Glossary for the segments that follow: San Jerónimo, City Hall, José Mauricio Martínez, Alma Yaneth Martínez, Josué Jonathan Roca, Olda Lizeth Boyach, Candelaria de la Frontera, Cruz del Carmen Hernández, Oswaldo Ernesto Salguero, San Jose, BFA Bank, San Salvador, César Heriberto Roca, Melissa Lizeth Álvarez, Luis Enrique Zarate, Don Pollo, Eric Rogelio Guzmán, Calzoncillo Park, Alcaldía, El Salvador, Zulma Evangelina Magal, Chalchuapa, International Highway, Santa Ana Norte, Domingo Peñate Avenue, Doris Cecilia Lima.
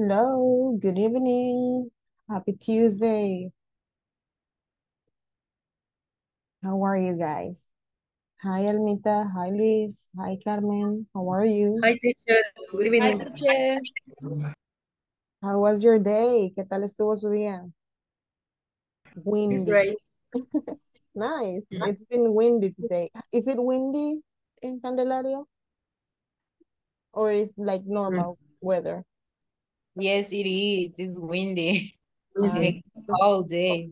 Hello, good evening. Happy Tuesday. How are you guys? Hi, Almita. Hi, Luis. Hi, Carmen. How are you? Hi, teacher. Good evening. Hi, teacher. How was your day? ¿Qué tal estuvo su día? Windy. It's great. Nice. Yeah. It's been windy today. Is it windy in Candelaria? Or is like normal weather? Yes, it is. It's windy. Like all day.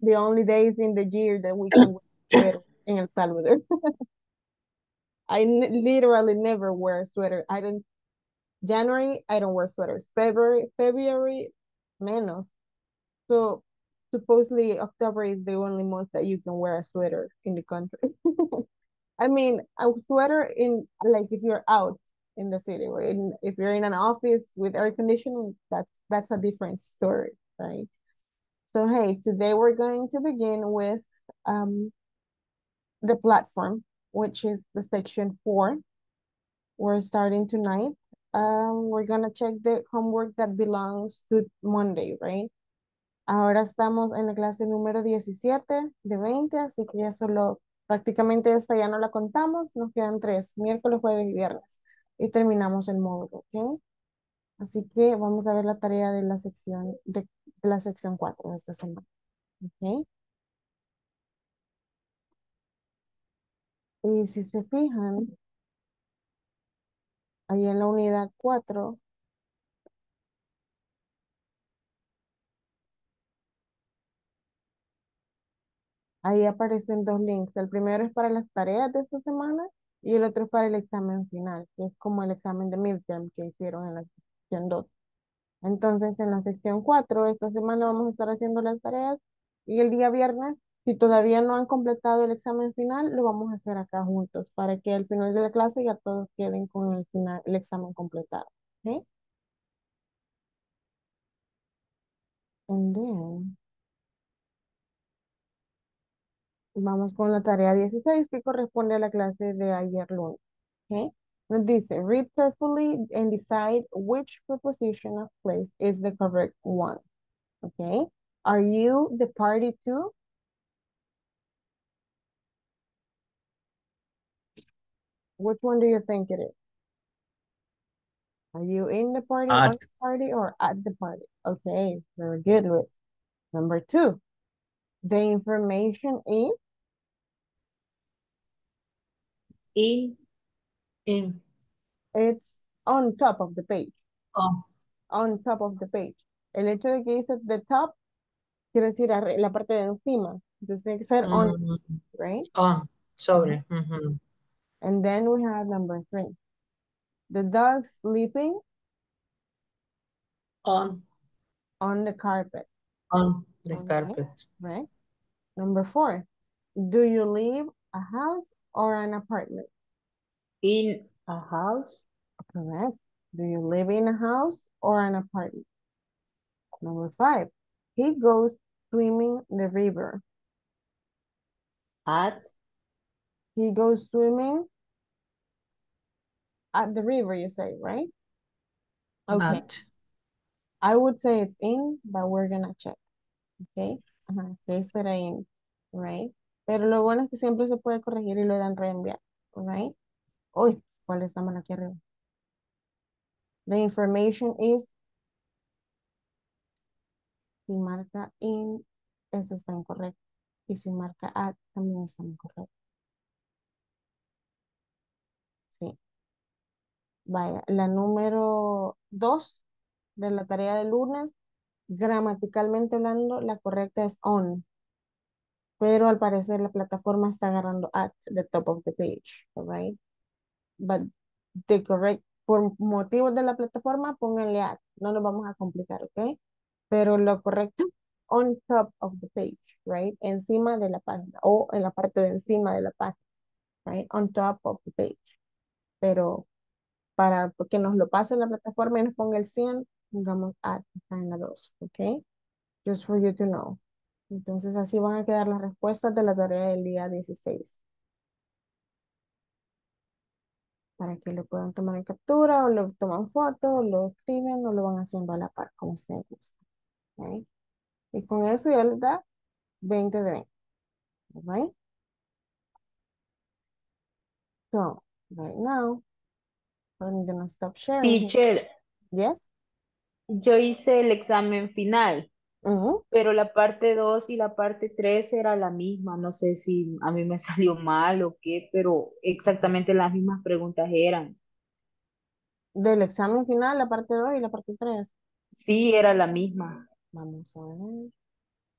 The only days in the year that we can wear in El Salvador. I literally never wear a sweater. I don't. January, I don't wear sweaters. February, menos. So supposedly October is the only month that you can wear a sweater in the country. I mean, a sweater in like if you're out in the city, or if you're in an office with air conditioning, that's a different story, right? So hey, today we're going to begin with the platform, which is the section 4. We're starting tonight. We're gonna check the homework that belongs to Monday, right? Ahora estamos en la clase número 17 de 20, así que ya solo prácticamente esta ya no la contamos, nos quedan 3, miércoles, jueves y viernes. Y terminamos el módulo, ¿ok? Así que vamos a ver la tarea de la sección, la sección 4 de esta semana, ¿ok? Y si se fijan, ahí en la unidad 4, ahí aparecen 2 links. El primero es para las tareas de esta semana y el otro es para el examen final, que es como el examen de midterm que hicieron en la sección 2. Entonces, en la sección 4, esta semana vamos a estar haciendo las tareas y el día viernes, si todavía no han completado el examen final, lo vamos a hacer acá juntos para que al final de la clase ya todos queden con el examen completado. ¿Okay? And then, vamos con la tarea 16 que corresponde a la clase de ayer lunes. ¿Okay? Nos dice, read carefully and decide which preposition of place is the correct one. Okay. Are you the party to? Which one do you think it is? Are you in the party, on the party, or at the party? Okay, very good, Luis. Number 2, the information is? In. It's on top of the page. Oh. On top of the page. El hecho de que dice the top, quiere decir la parte de encima. Entonces tiene que ser on, right? On, sobre. And then we have number 3. The dog sleeping? On the carpet. On the carpet. Right. Number 4. Do you live a house or an apartment? In a house. Correct. Do you live in a house or an apartment? Number 5. He goes swimming the river. At? He goes swimming at the river, you say, right? Okay. At. I would say it's in, but we're going to check. Okay. They said in, right? Pero lo bueno es que siempre se puede corregir y lo dan reenviar, right? Uy, ¿cuál es la mano aquí arriba? The information is. Si marca in, eso está incorrecto. Y si marca at, también está incorrecto. Sí. Vaya, la número 2 de la tarea de lunes, gramaticalmente hablando, la correcta es on. Pero al parecer la plataforma está agarrando at the top of the page, right? But the correct, por motivos de la plataforma, pónganle at, no nos vamos a complicar, ¿ok? Pero lo correcto, on top of the page, right? Encima de la página, o en la parte de encima de la página, right? On top of the page. Pero para que nos lo pase en la plataforma y nos ponga el 100, pongamos at, está en la 2, ¿ok? Just for you to know. Entonces así van a quedar las respuestas de la tarea del día 16. para que le puedan tomar en captura o lo toman foto, o lo escriben o lo van haciendo a la par, como ustedes gusten. ¿Okay? Y con eso ya les da 20 de 20. ¿Okay? So, right now, I'm going to stop sharing. Teacher. Yes. Yo hice el examen final, pero la parte 2 y la parte 3 era la misma. No sé si a mí me salió mal o qué, pero exactamente las mismas preguntas eran. ¿Del examen final, la parte 2 y la parte 3? Sí, era la misma. Vamos a ver.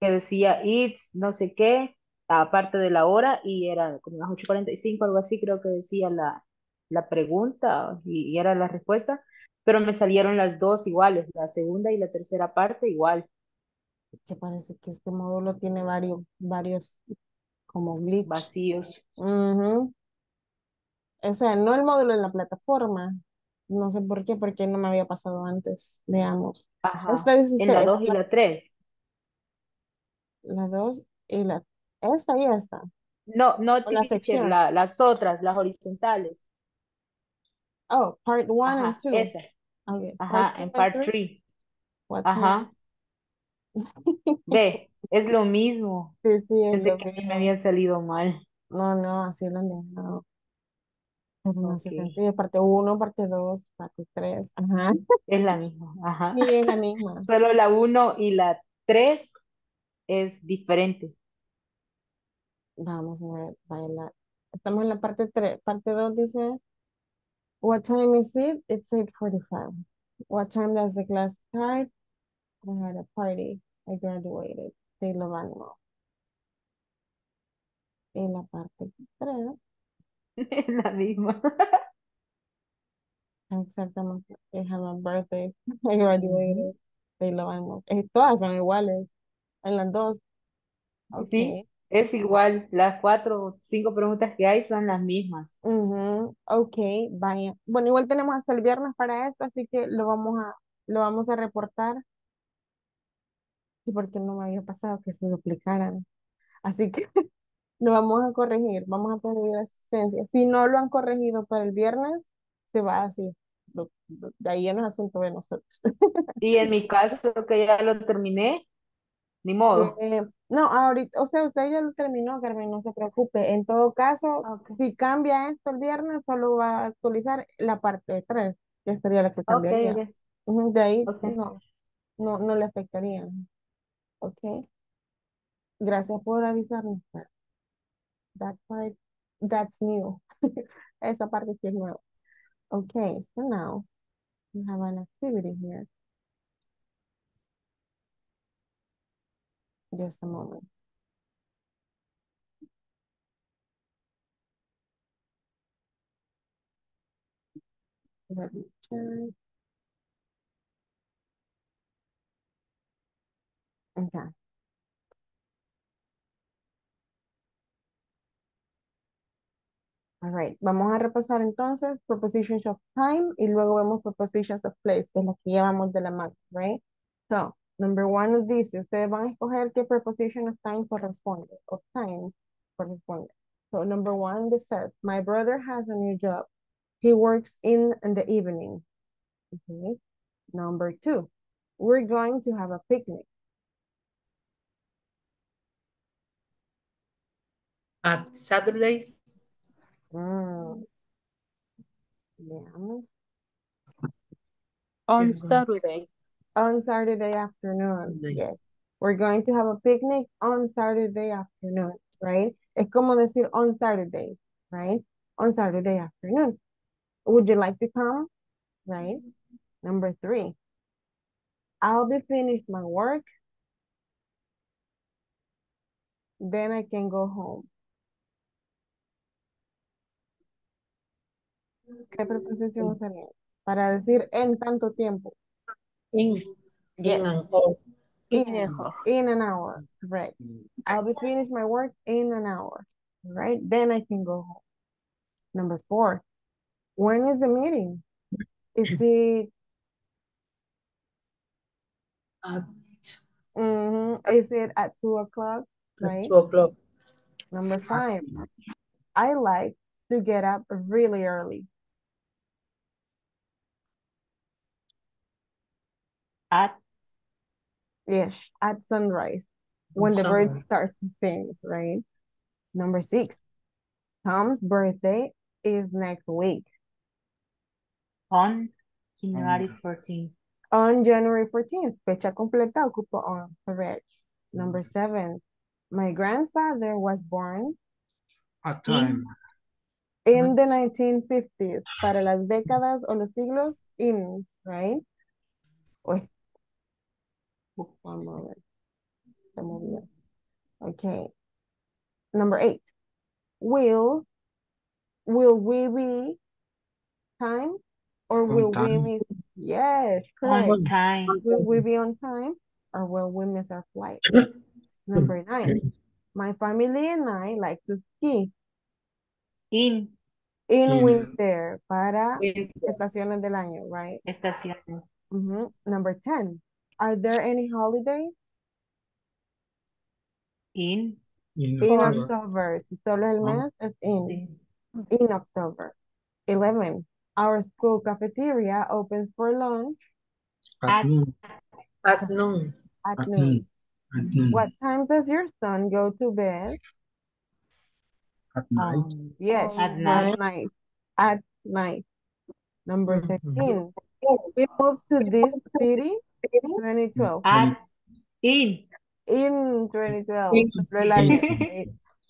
Que decía, it's no sé qué, aparte de la hora, y era como las 8:45, algo así, creo que decía la pregunta y era la respuesta. Pero me salieron las dos iguales, la segunda y la tercera parte igual. Que parece que este módulo tiene varios como glitch. Vacíos. O sea, no el módulo en la plataforma. No sé por qué, porque no me había pasado antes de ambos. Ajá, en la 2 y la 3. La 2 y la... Esta y esta. No, no, las otras, las horizontales. Oh, part 1 and 2. Esa. Okay. Ajá, en part 3. Ajá. Ve, es lo mismo. Sí, sí, pensé que a mí me había salido mal. No, no, así lo han dejado. No sé, sí, parte 1, parte 2, parte 3. Ajá. Es la misma. Ajá. Sí, es la misma. Solo la 1 y la 3 es diferente. Vamos a ver, bailar. Estamos en la parte 3. Parte 2 dice... What time is it? It's 8:45. What time does the class start? I had a party. I graduated. They love animal. En la parte 3. Es la misma. Exactamente. I had my birthday. I graduated. They love animals. Todas son iguales. En las dos. Okay. Sí. Es igual, las 4 o 5 preguntas que hay son las mismas. Ok, vaya. Bueno, igual tenemos hasta el viernes para esto, así que lo vamos a reportar. Y porque no me había pasado que se duplicaran. Así que lo vamos a corregir, vamos a pedir asistencia. Si no lo han corregido para el viernes, se va así. De ahí ya no es asunto de nosotros. Y en mi caso, que ya lo terminé, ni modo. No, ahorita, o sea, usted ya lo terminó, Carmen, no se preocupe. En todo caso, si cambia esto el viernes, solo va a actualizar la parte 3, que estaría la que cambiaría. Okay, yeah. De ahí no le afectaría. Ok. Gracias por avisarnos. That part, that's new. Esa parte sí es nueva. Ok, so now we have an activity here. Just a moment. Let me check. Okay. All right. Vamos a repasar entonces prepositions of time y luego vemos prepositions of place, que es la que llevamos de la mano, right? So, number 1 es this. Ustedes van a escoger qué preposition of time corresponde. So number 1 they said, my brother has a new job. He works in the evening. Okay. Number 2, we're going to have a picnic. At Saturday. Yeah. On Saturday. On Saturday afternoon, yes. We're going to have a picnic on Saturday afternoon, right? Es como decir on Saturday, right? On Saturday afternoon. Would you like to come? Right? Number 3. I'll be finished my work. Then I can go home. ¿Qué preposición usaría para decir en tanto tiempo? In an hour, right? I'll be finished my work in an hour, right? Then I can go home. Number 4, when is the meeting? Is it at? Is it at 2 o'clock? Right. At 2 o'clock. Number 5, I like to get up really early. At? Yes, at sunrise, when the birds start to sing, right? Number 6, Tom's birthday is next week. On January 14th. On January 14th, fecha completa ocupa on, correct. Number 7, my grandfather was born a time in the 1950s, para las décadas o los siglos in, right? Uy. One moment. Okay. Number 8. Will we be time or will we be, yes, correct. On time. Will we be on time or will we miss our flight? Number 9. My family and I like to ski. In winter, para estaciones del año, right? Estaciones. Number 10. Are there any holidays? In October. Solo el mes es in. In October. 11. Our school cafeteria opens for lunch at noon. What time does your son go to bed? At night. Yes, at night. At night. Number 13. We moved to this city 2012. In 2012. In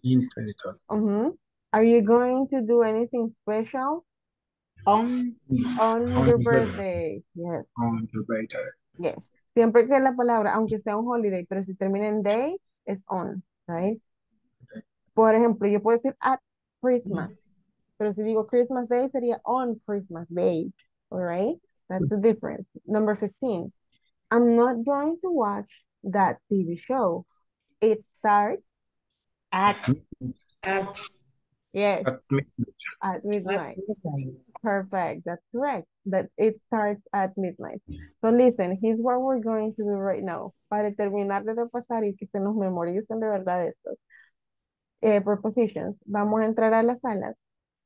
2012. Are you going to do anything special? On your birthday. Yes. On your birthday. Yes. Siempre que la palabra, aunque sea un holiday, pero si termina en day, es on, right? Okay. Por ejemplo, yo puedo decir at Christmas, pero si digo Christmas Day, sería on Christmas Day, all right? That's the difference. Number 15. I'm not going to watch that TV show. It starts at midnight. Perfect. That's correct. That it starts at midnight. So listen, here's what we're going to do right now. Para terminar de repasar y que se nos memoricen de verdad estos prepositions. Vamos a entrar a las salas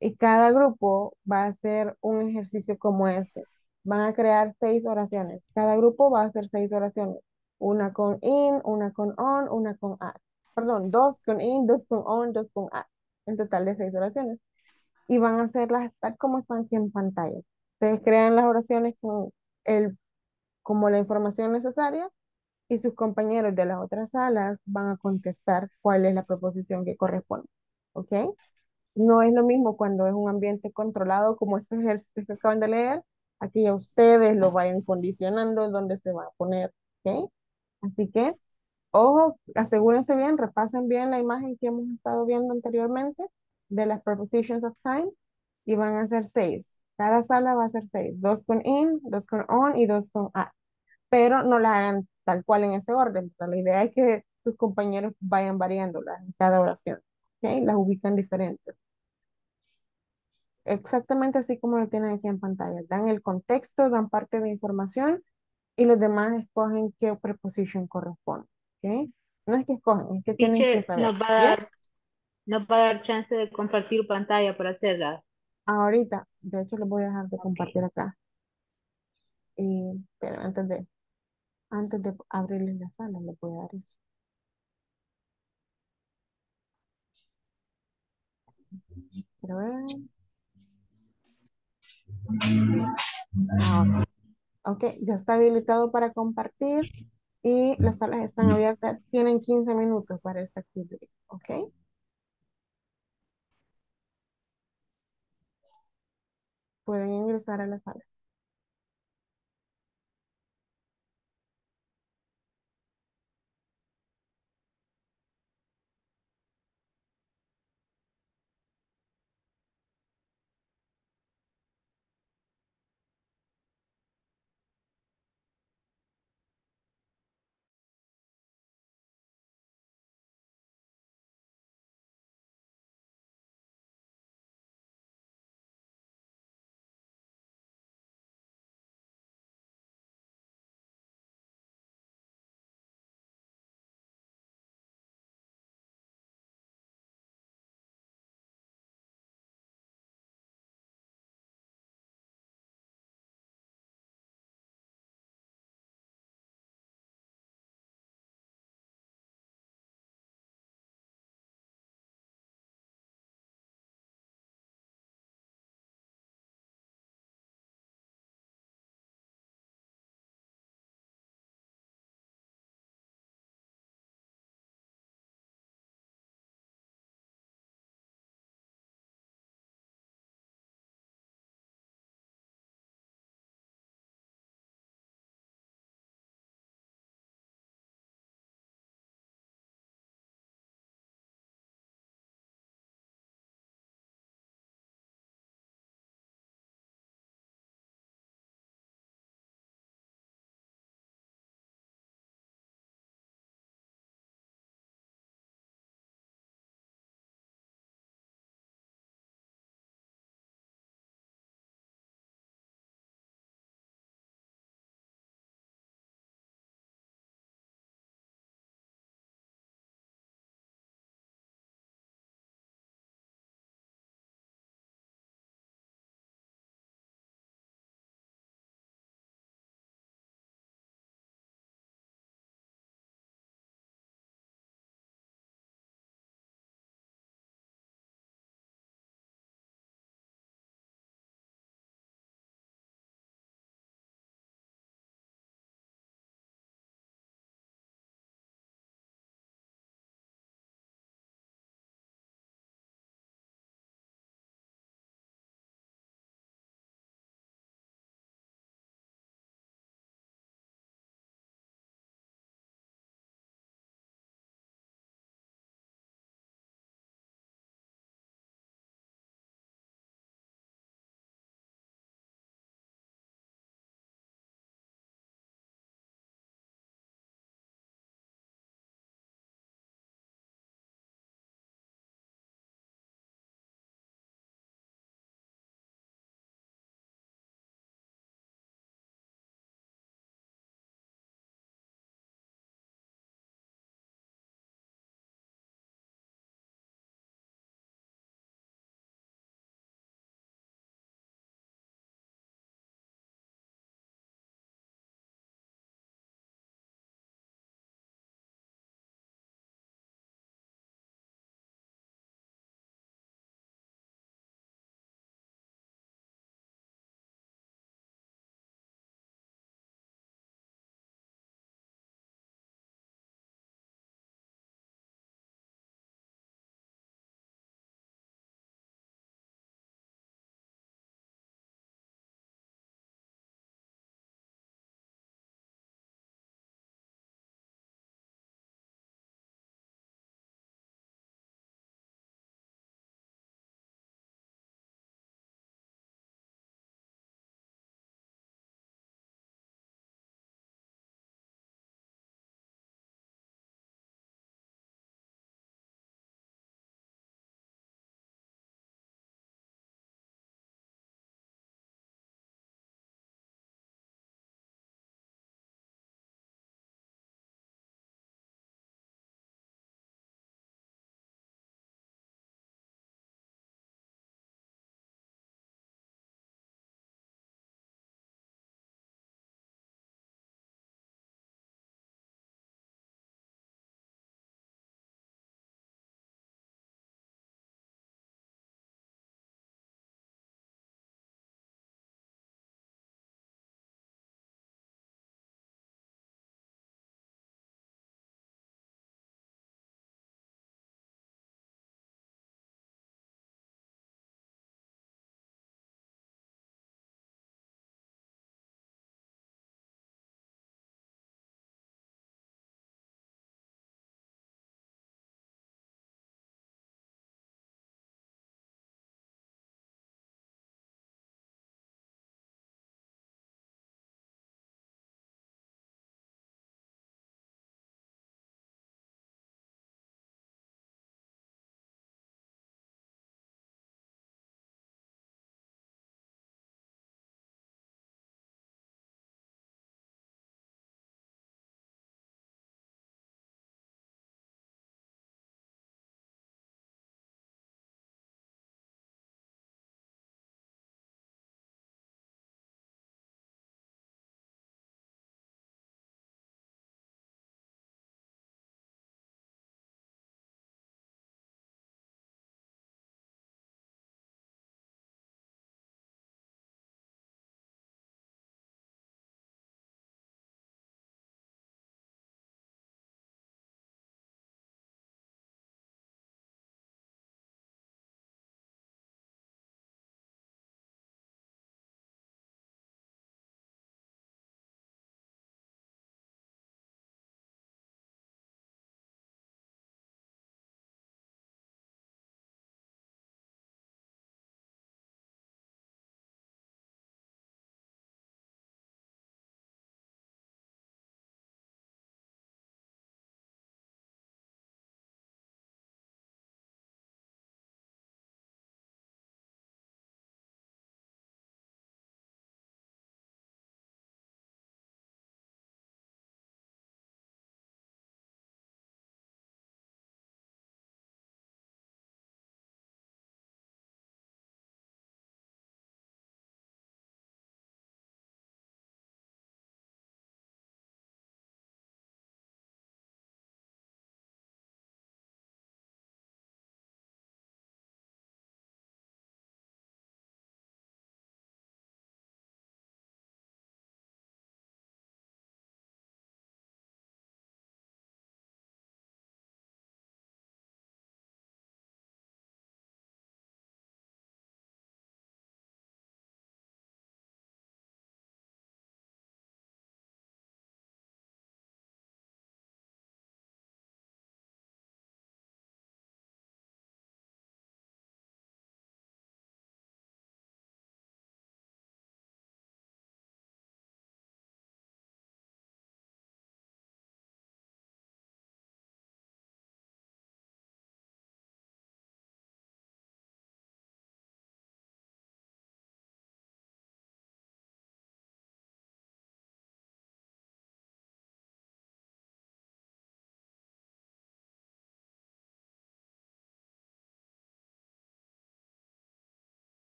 y cada grupo va a hacer un ejercicio como este. Van a crear 6 oraciones. Cada grupo va a hacer 6 oraciones. Una con in, una con on, una con at. Perdón, 2 con in, 2 con on, 2 con at. En total de 6 oraciones. Y van a hacerlas tal como están aquí en pantalla. Ustedes crean las oraciones con como la información necesaria y sus compañeros de las otras salas van a contestar cuál es la proposición que corresponde. ¿Ok? No es lo mismo cuando es un ambiente controlado como estos ejercicios que acaban de leer. Aquí ya ustedes lo vayan condicionando dónde se va a poner. ¿Ok? Así que, ojo, asegúrense bien, repasen bien la imagen que hemos estado viendo anteriormente de las prepositions of time y van a ser 6. Cada sala va a ser 6. 2 con in, 2 con on y 2 con at. Pero no las hagan tal cual en ese orden. La idea es que sus compañeros vayan variándolas en cada oración. ¿Okay? Las ubican diferentes. Exactamente así como lo tienen aquí en pantalla. Dan el contexto, dan parte de información y los demás escogen qué preposition corresponde. ¿Okay? No es que escogen, es que tienen que saber. Nos va a dar chance de compartir pantalla para hacerla. Ahorita, de hecho, les voy a dejar de compartir acá. Y, pero antes de abrirles la sala, les voy a dar eso. Pero, ok, ya está habilitado para compartir y las salas están abiertas. Tienen 15 minutos para esta actividad. Ok. Pueden ingresar a la sala.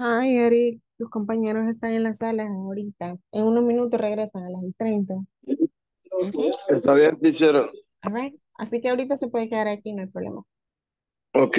Ay, Eric, tus compañeros están en la sala ahorita. En unos minutos regresan a las 30. Okay. Está bien, teacher. All right. Así que ahorita se puede quedar aquí, no hay problema. Ok.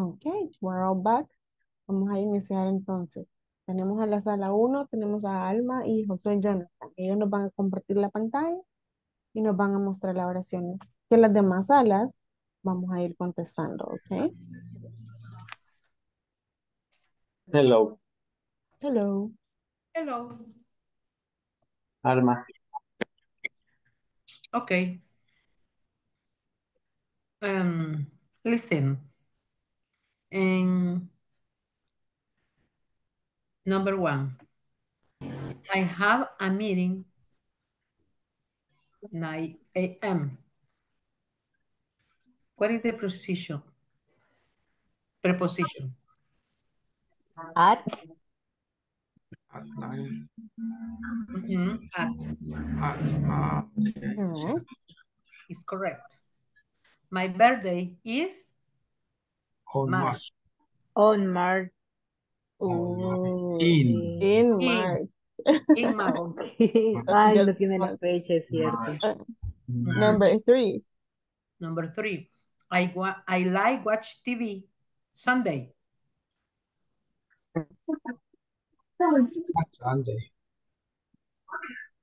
Ok, we're all back. Vamos a iniciar entonces. Tenemos a la sala 1, tenemos a Alma y Josué Jonathan. Ellos nos van a compartir la pantalla y nos van a mostrar las oraciones que las demás salas vamos a ir contestando, ¿ok? Hello. Hello. Hello. Alma. Okay. Listen. And number one, I have a meeting 9 AM. What is the preposition? At. At 9. Mm-hmm. At. Okay. It's correct. My birthday is on March. On March. Oh. In March. In March. Ay, no tiene la fecha, es cierto. Number 3. Number 3. I like watch TV Sunday. Sunday.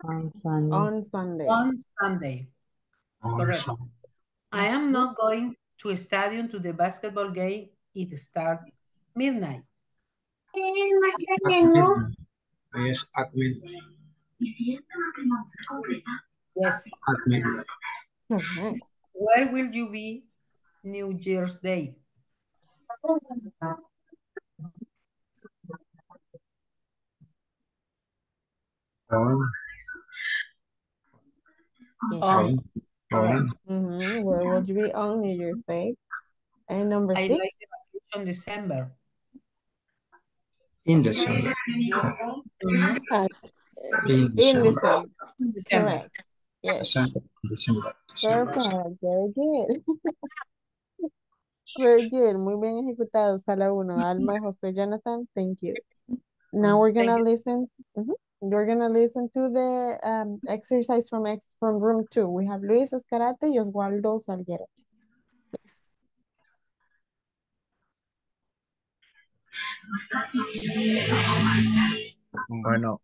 On Sunday. On Sunday. On Sunday. On correct. Sunday. I am not going to a stadium to the basketball game. It starts midnight. Yes, at midnight. Yes. At midnight. Mm-hmm. Where will you be New Year's Day? Where would you be on New Year's Day? And number 6. I like the vacation in December. In December. In December. Yes. December. Very good. Very good. Muy bien ejecutado. Sala 1. Alma, José, Jonathan. Thank you. Now we're going to listen. You're going to listen to the exercise from room 2. We have Luis Escarate y Oswaldo Salguero. Please. Bueno,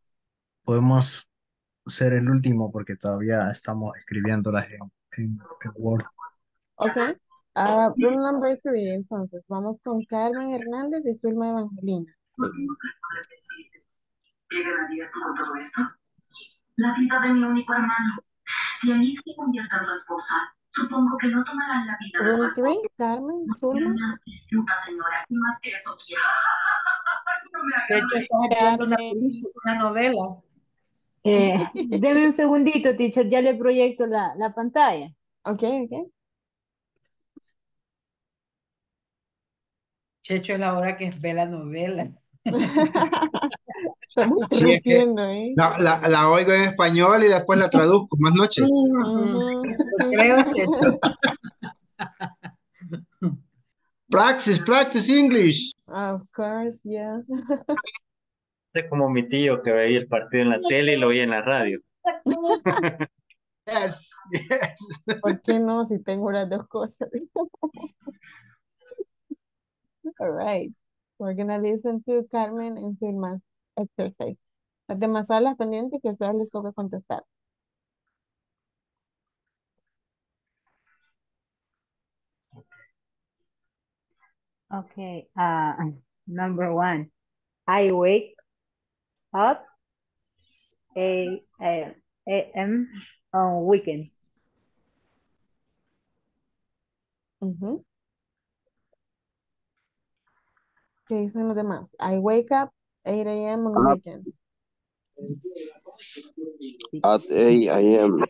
podemos ser el último porque todavía estamos escribiéndolas en Word. Ok. Room number 3, entonces. Vamos con Carmen Hernández y Zulma Evangelina. ¿Qué ganarías tú con todo esto? La vida de mi único hermano. Si Anit se convierte en tu esposa, supongo que no tomarán la vida de tu esposa. Carmen, Zulma. Una distinta señora. ¿Qué más que eso quiero? De hecho, estás grabando una novela. Deme un segundito, teacher. Ya le proyecto la pantalla. Ok. Checho, es la hora que ve la novela. Sí, es que la oigo en español y después la traduzco más noche. Creo, Checho. Practice English. Of course, yes. Es como mi tío que veía el partido en la tele y lo veía en la radio. Yes. ¿Por qué no? Si tengo las dos cosas. All right. We're going to listen to Carmen and Zulma's exercise. Las demás salas pendientes que ustedes les toca contestar. Okay. Number 1. I wake up 8 AM on weekends. Mm-hmm. ¿Qué dicen los demás? I wake up 8 a.m. on weekend. At 8 a.m.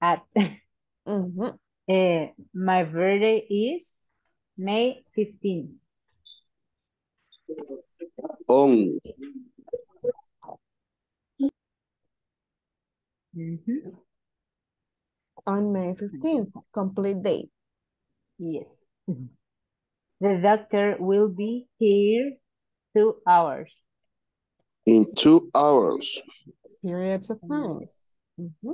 At. Mm-hmm. My birthday is May 15. On. Mm-hmm. On May 15th, complete date. Yes. The doctor will be here 2 hours. In 2 hours. Periods of time. Mm-hmm.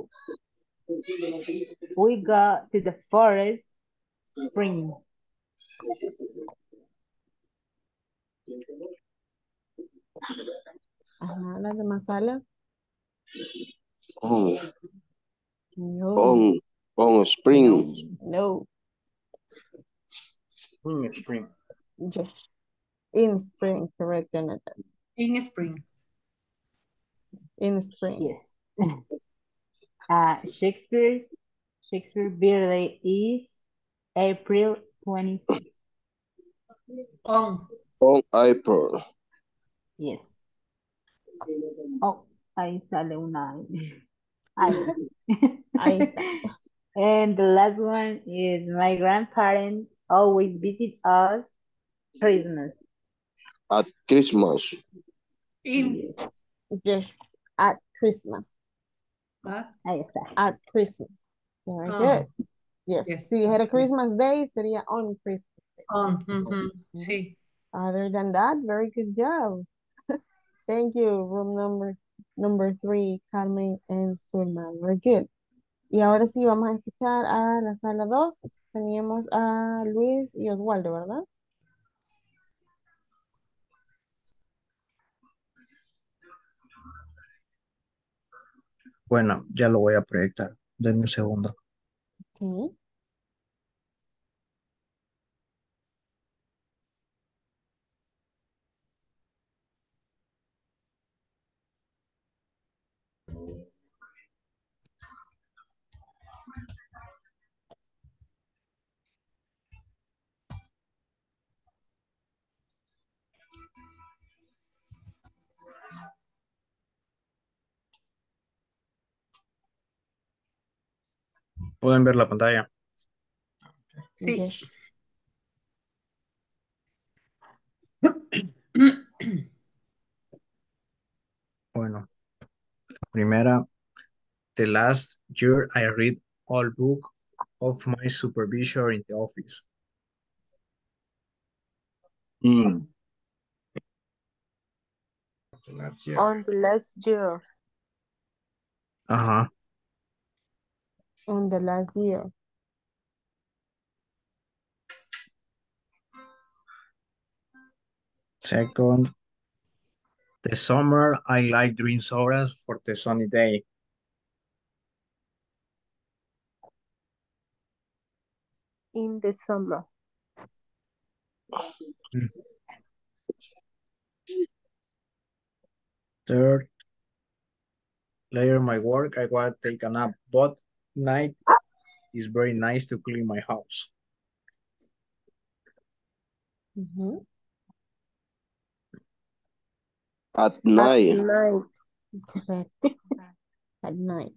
we got to the forest spring. Ajá, las demás salas. No. On spring. No. In spring. Yes. In spring, correct, Jonathan. In spring. In spring. Yes. Shakespeare's birthday is April 26th. On April. Yes. Oh, ahí sale una. Ahí. And the last one is my grandparents always visit us Christmas. At Christmas. In. Yes, at Christmas. What? At Christmas. Very good. Yes. Si dijera Christmas Day, sería on Christmas Day. Sí. Other than that, very good job. Thank you, room number 3, Carmen and Zulma. Very good. Y ahora sí vamos a escuchar a la sala 2. Teníamos a Luis y Oswaldo, ¿verdad? Bueno, ya lo voy a proyectar. Denme un segundo. Okay. ¿Pueden ver la pantalla? Sí. Bueno, la primera. The last year I read all book of my supervisor in the office. The last year. On the last year. Uh-huh. On the last year. Second, the summer I like doing sodas for the sunny day. In the summer. Third, later my work I want to take a nap, but night is very nice to clean my house. At night. At night.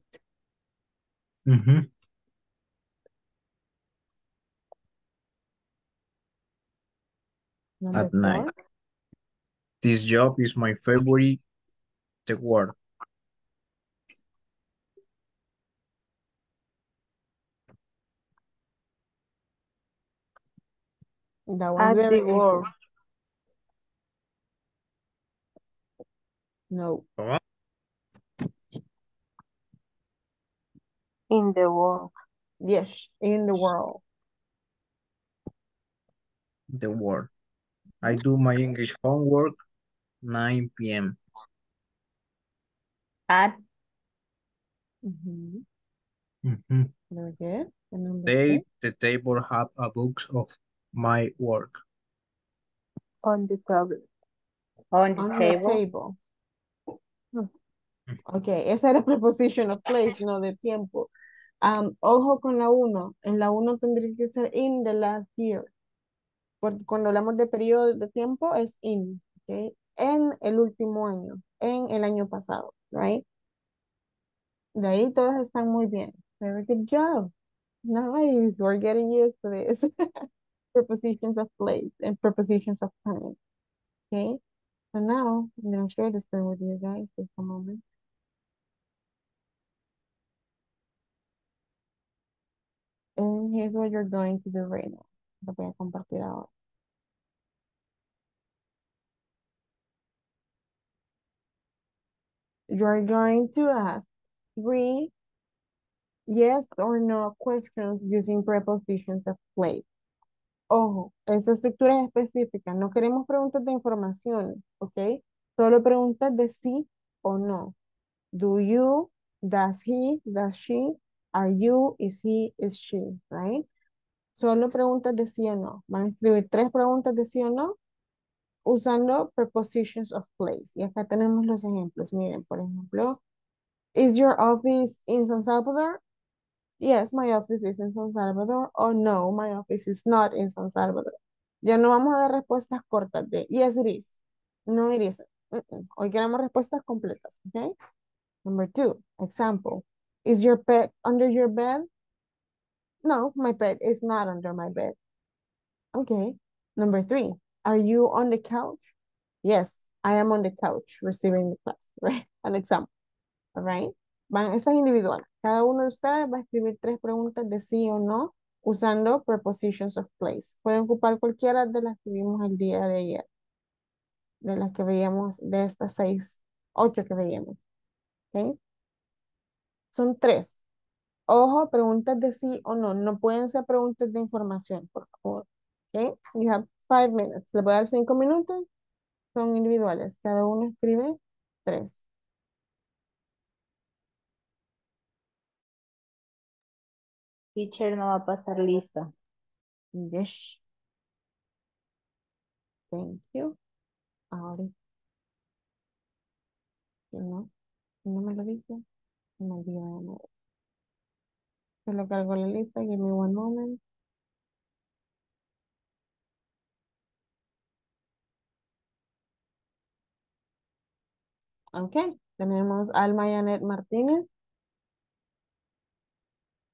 At night. This job is my favorite work. That was very good. No. In the world. Yes, in the world. The world. I do my English homework 9 p.m. At. Okay. The table have a books of my work. On the table. On the table. Okay, esa era preposition of place, no de tiempo. Ojo con la 1. En la 1 tendría que ser in the last year. Porque cuando hablamos de periodo de tiempo es in, okay? En el último año, en el año pasado, right? De ahí todos están muy bien. Very good job. Nice, we're getting used to this. Prepositions of place and prepositions of time. Okay, so now I'm going to share the screen with you guys just a moment. And here's what you're going to do right now. Lo voy a compartir ahora. You're going to ask 3 yes or no questions using prepositions of place. Ojo, esa estructura es específica. No queremos preguntas de información, ¿ok? Solo preguntas de sí o no. Do you, does he, does she, are you, is he, is she, right? Solo preguntas de sí o no. Van a escribir 3 preguntas de sí o no usando prepositions of place. Y acá tenemos los ejemplos. Miren, por ejemplo, is your office in San Salvador? Yes, my office is in San Salvador. Oh, no, my office is not in San Salvador. Ya no vamos a dar respuestas cortas de yes, it is. No, it isn't. Hoy queremos respuestas completas, ¿ok? Number 2, example. Is your pet under your bed? No, my pet is not under my bed. Okay. Number 3, are you on the couch? Yes, I am on the couch receiving the class, right? An example, all right? Esta es individual. Cada uno de ustedes va a escribir 3 preguntas de sí o no usando prepositions of place. Pueden ocupar cualquiera de las que vimos el día de ayer. De las que veíamos, de estas 8 que veíamos. ¿Okay? Son 3. Ojo, preguntas de sí o no. No pueden ser preguntas de información, por favor. ¿Okay? You have 5 minutes. Les voy a dar 5 minutos. Son individuales. Cada uno escribe 3. Teacher, no va a pasar lista. Yes. Thank you. Ahora. No me lo dice. Me olvidé de nuevo. Solo cargo la lista. Give me one moment. Ok. Tenemos Alma Yaneth Martínez.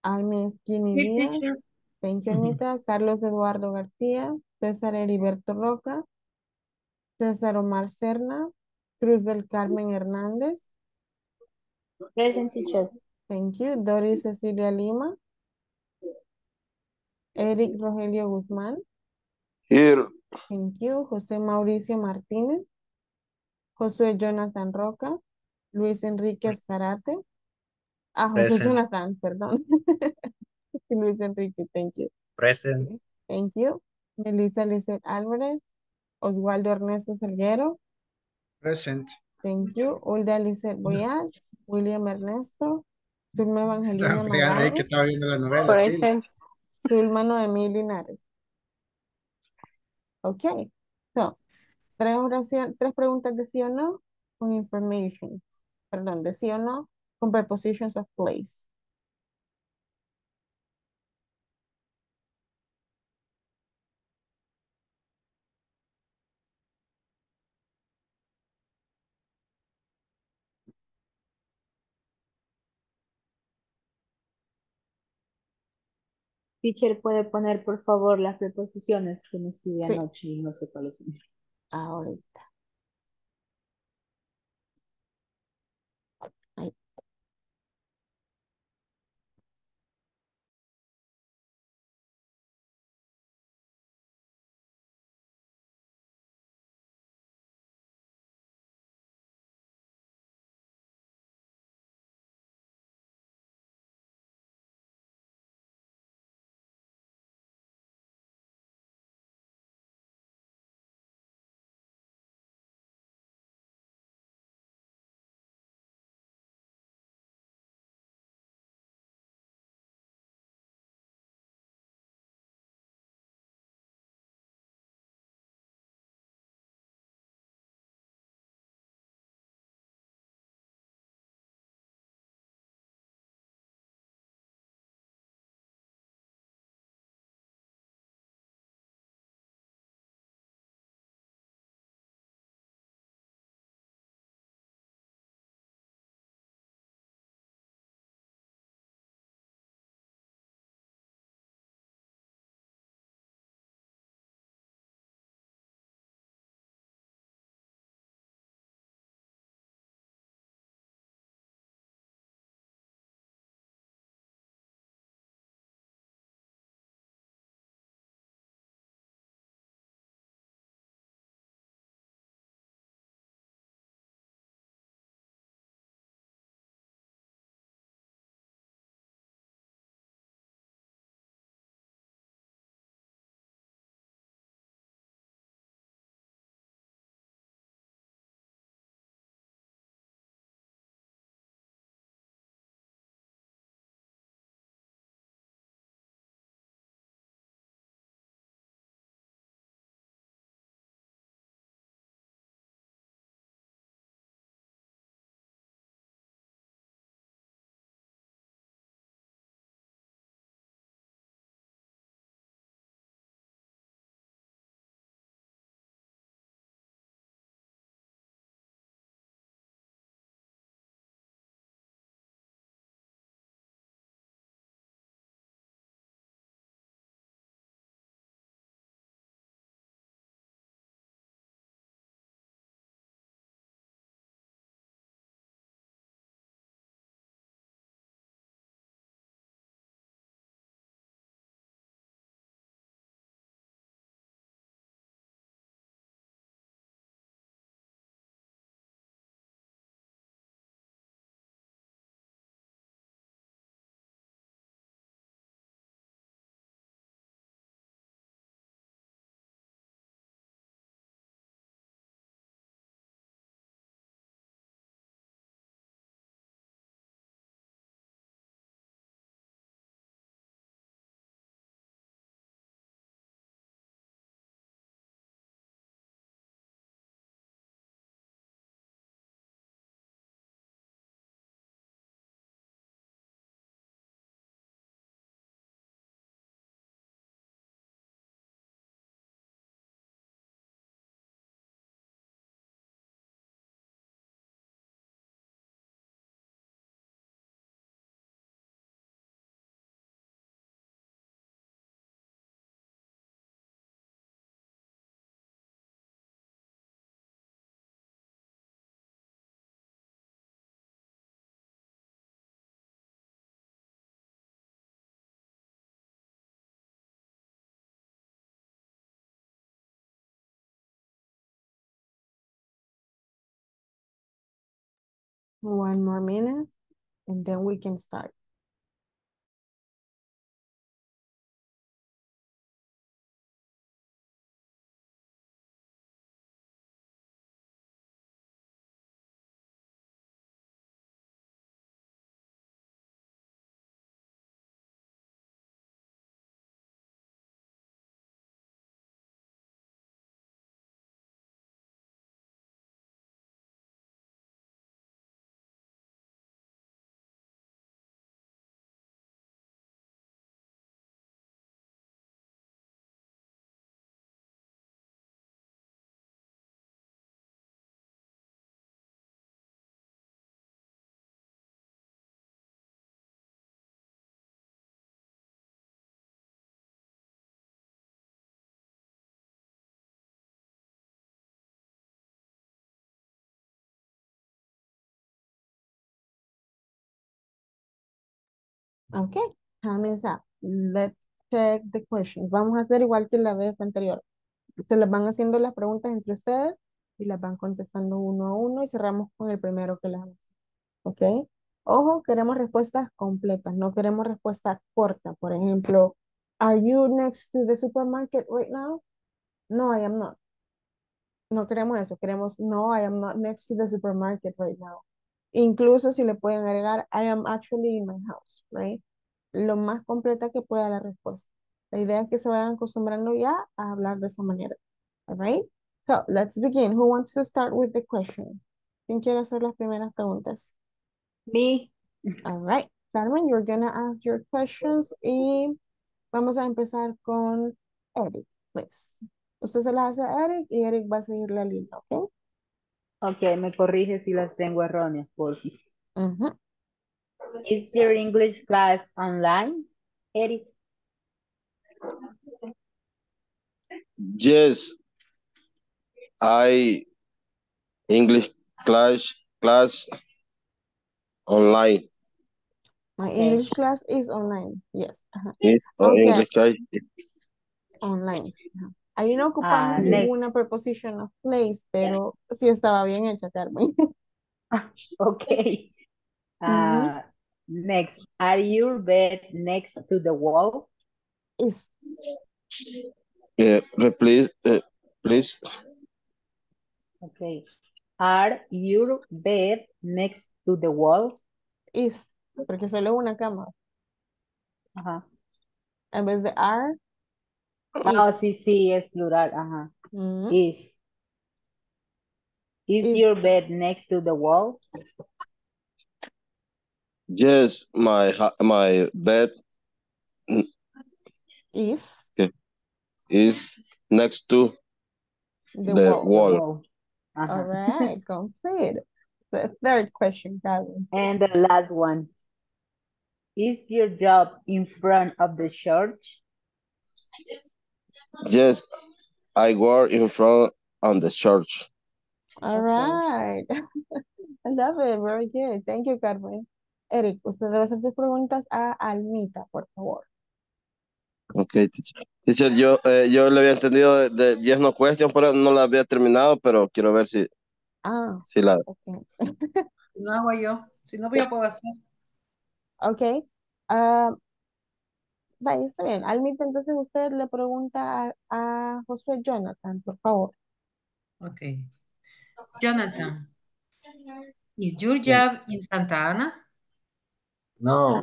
Almi Esquinidía, thank you, Anita. Carlos Eduardo García, César Heriberto Roca, César Omar Serna, Cruz del Carmen Hernández. Present, teacher. Thank you. Doris Cecilia Lima. Eric Rogelio Guzmán. Here. Thank you. José Mauricio Martínez. Josué Jonathan Roca. Luis Enrique Zarate. Ah, José Jonathan, perdón. Luis Enrique, thank you. Present. Thank you. Melissa Lizeth Álvarez. Oswaldo Ernesto Salguero. Present. Thank you. Olda Lizeth Boyach. William Ernesto. Zulma Evangelina Magal. Present. Zulma Noemí Linares. Ok. So, 3 preguntas de sí o no con information. Perdón, de sí o no con prepositions of place. Teacher, puede poner por favor las preposiciones que me escribí anoche y no sé cuáles son. Ahorita. One more minute and then we can start. Ok, time is up. Let's check the questions. Vamos a hacer igual que la vez anterior. Se les van haciendo las preguntas entre ustedes y las van contestando uno a uno y cerramos con el primero que les haga. Ok. Ojo, queremos respuestas completas. No queremos respuestas cortas. Por ejemplo, are you next to the supermarket right now? No, I am not. No queremos eso. Queremos, no, I am not next to the supermarket right now. Incluso si le pueden agregar, I am actually in my house, right? Lo más completa que pueda la respuesta. La idea es que se vayan acostumbrando ya a hablar de esa manera. All right? So, let's begin. Who wants to start with the question? ¿Quién quiere hacer las primeras preguntas? Me. All right. Carmen, you're going to ask your questions y vamos a empezar con Eric, please. Usted se las hace a Eric y Eric va a seguir la línea, ¿ok? Ok, me corrige si las tengo erróneas, por favor. Is your English class online, Eric? Yes, I English class online. My English class is online, yes. Yes, okay. English class online. Ahí no ocupamos ninguna preposición of place, pero sí estaba bien hecha, Carmen. Ok. Next. Are your bed next to the wall? Is. Please. Ok. Are your bed next to the wall? Is. Porque solo una cama. Ajá. En vez de are. Ah, oh, sí, sí, es plural, ajá. Is. Is your bed next to the wall? Yes, my bed is next to the wall. All right, complete. The third question, Gavin. And the last one. Is your job in front of the church? Yes, I work in front of the church. All right. I love it. Very good. Thank you, Carmen. Eric, usted debe hacer sus preguntas a Almita, por favor. Okay, teacher, yo le había entendido de 10 no questions, pero no la había terminado, pero quiero ver si... Ah, si la... Okay. No hago yo. Si no, yo puedo hacer. Ok. Vale, está bien. Almita, entonces usted le pregunta a Josué Jonathan, por favor. Ok. Jonathan, is your job in Santa Ana? No,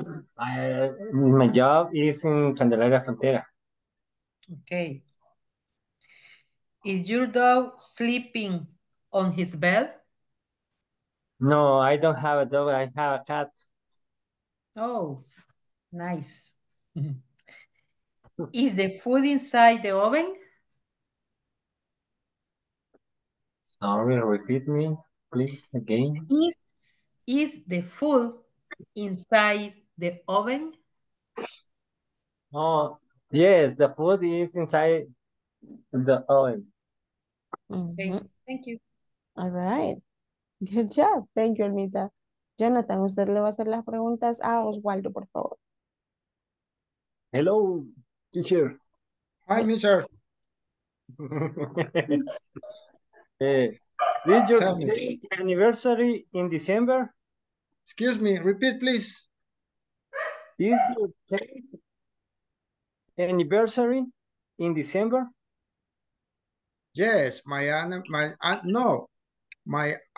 my job is in Candelaria de la Frontera. Ok. Is your dog sleeping on his bed? No, I don't have a dog, I have a cat. Oh, nice. Is the food inside the oven? Sorry, repeat me, please, again. Is the food inside the oven? Oh, yes, the food is inside the oven. Okay, thank you. All right. Good job. Thank you, Almita. Jonathan, usted le va a hacer las preguntas a Oswaldo, por favor. Hello, teacher. Hi, mister. Did your anniversary in December? Excuse me, repeat, please. Is your tenth anniversary in December? Yes, my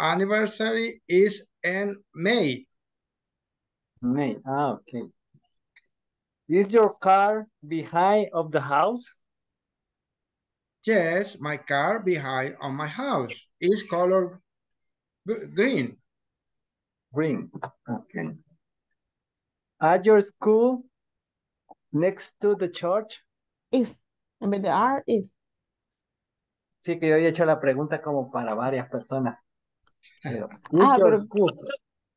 anniversary is in May. May, ah, okay. Is your car behind of the house? Yes, my car behind on my house is color green. Green, okay. At your school next to the church? Is, en vez de are, is. Sí, que yo había hecho la pregunta como para varias personas. Pero, pero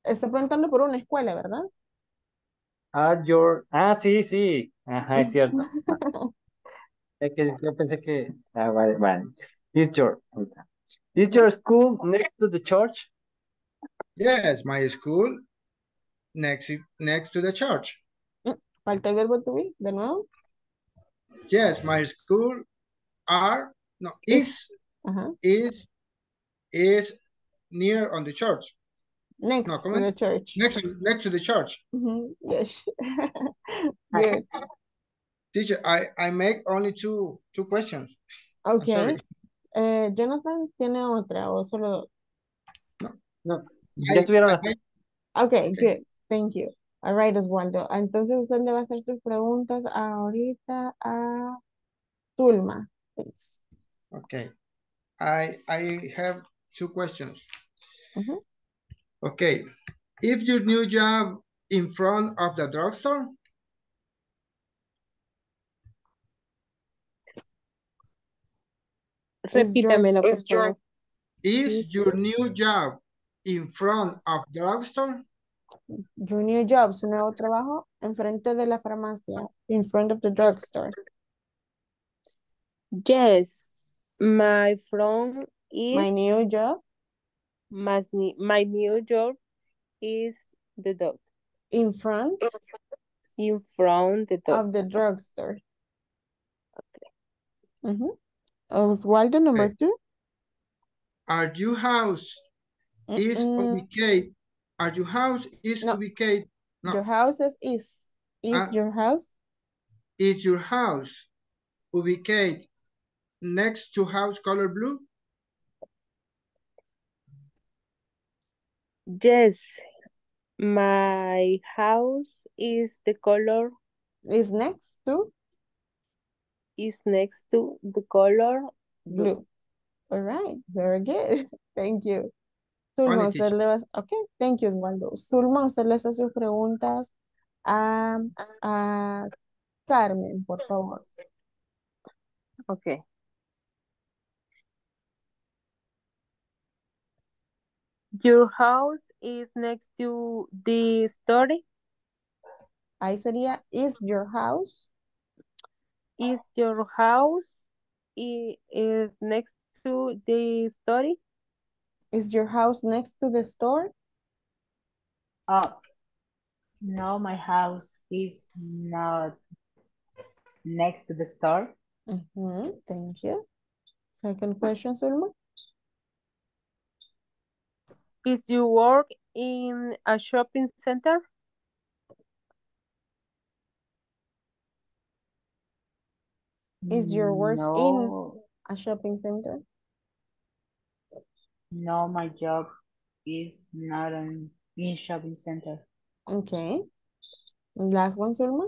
está preguntando por una escuela, ¿verdad? Are your... Ah, sí, sí. Ajá, es cierto. Es que yo pensé que... Ah, vale, vale. Is your school next to the church? Yes, my school next to the church. Falta el verbo to be, de nuevo. Yes, my school are... No, is, is near on the church. Next no, to the church. Next to the church. Mm-hmm. Yes. Good. Teacher, I make only two questions. Okay. Jonathan, ¿tiene otra o solo? No. No. Okay, good. Thank you. All right, Oswaldo. Entonces usted le va a hacer sus preguntas ahorita a Zulma, please. Okay. I have two questions. Mm-hmm. Okay, if your new job in front of the drugstore? Repítamelo, por favor. Is your new job in front of the drugstore? Your new job, su nuevo trabajo, enfrente de la farmacia, in front of the drugstore. Yes, my phone is... My new job? My new job is the dog. In front? In front the dog. Of the drugstore. Okay. Mm-hmm. Oswaldo, number two. Are your house is ubicated? Are your house is ubicated? No. Your house is. Is your house? Is your house ubicated next to house color blue? Yes, my house is the color. Is next to? Is next to the color blue. All right, very good. Thank you. Zulma, usted le va a... Okay, thank you, Oswaldo. Zulma, usted le hace sus preguntas a Carmen, por favor. Okay. Your house is next to the store. Ahí sería, is your house? Is your house is next to the store? Is your house next to the store? Oh, no, my house is not next to the store. Mm-hmm. Thank you. Second question, Zulma. Is you work in a shopping center? Is your work in a shopping center? No, my job is not in shopping center. Okay. Last one, Zulma.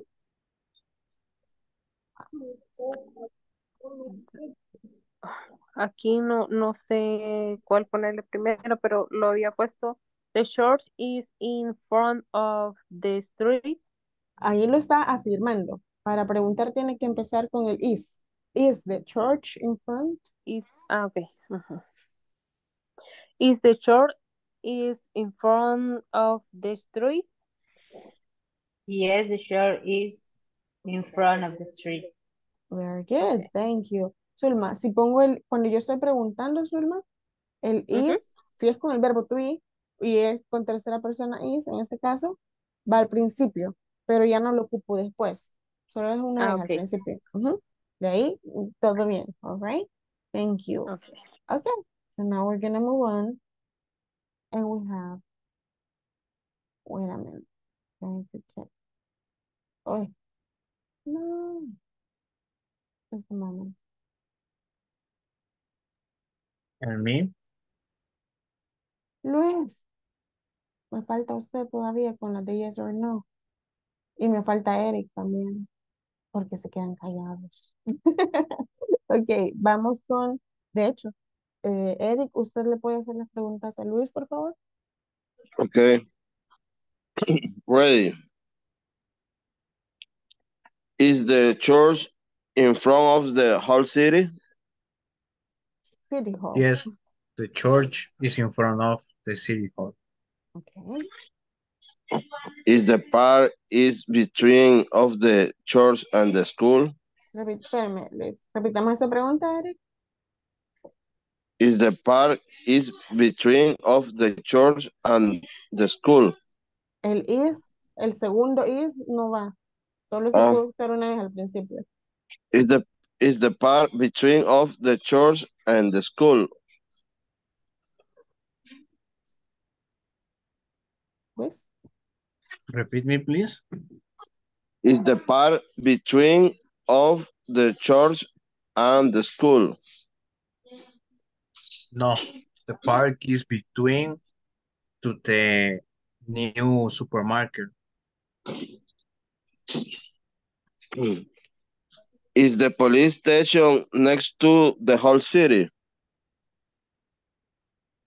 Aquí no sé cuál ponerle primero, pero lo había puesto. The short is in front of the street. Ahí lo está afirmando. Para preguntar tiene que empezar con el is. Is the church in front? Is, okay. Uh-huh. Is the church is in front of the street? Yes, the church is in front of the street. Very good, thank you. Zulma, si pongo el, cuando yo estoy preguntando, Zulma, el is, si es con el verbo to be, y es con tercera persona is, en este caso, va al principio, pero ya no lo ocupo después. Solo es una vez al principio. Uh-huh. De ahí, todo bien, all right? Thank you. Okay. Okay, so now we're gonna move on, and we have Wait a minute. Trying to check. Oh, no. Just a moment. And me? Luis, me falta usted todavía con las de yes or no. Y me falta Eric también, porque se quedan callados. Ok, vamos con, de hecho, Eric, ¿usted le puede hacer las preguntas a Luis, por favor? Ok. Ready. Is the church in front of the whole city? City Hall. Yes, the church is in front of the City Hall. Okay. Is the park is between of the church and the school? Repitamos esa pregunta, Eric. Is the park is between of the church and the school? El is, el segundo is no va. Solo se puede usar una vez al principio. Is the park between of the church and the school? Pues. Repeat me, please. Is the park between of the church and the school? No, the park is between to the new supermarket. Is the police station next to the whole city?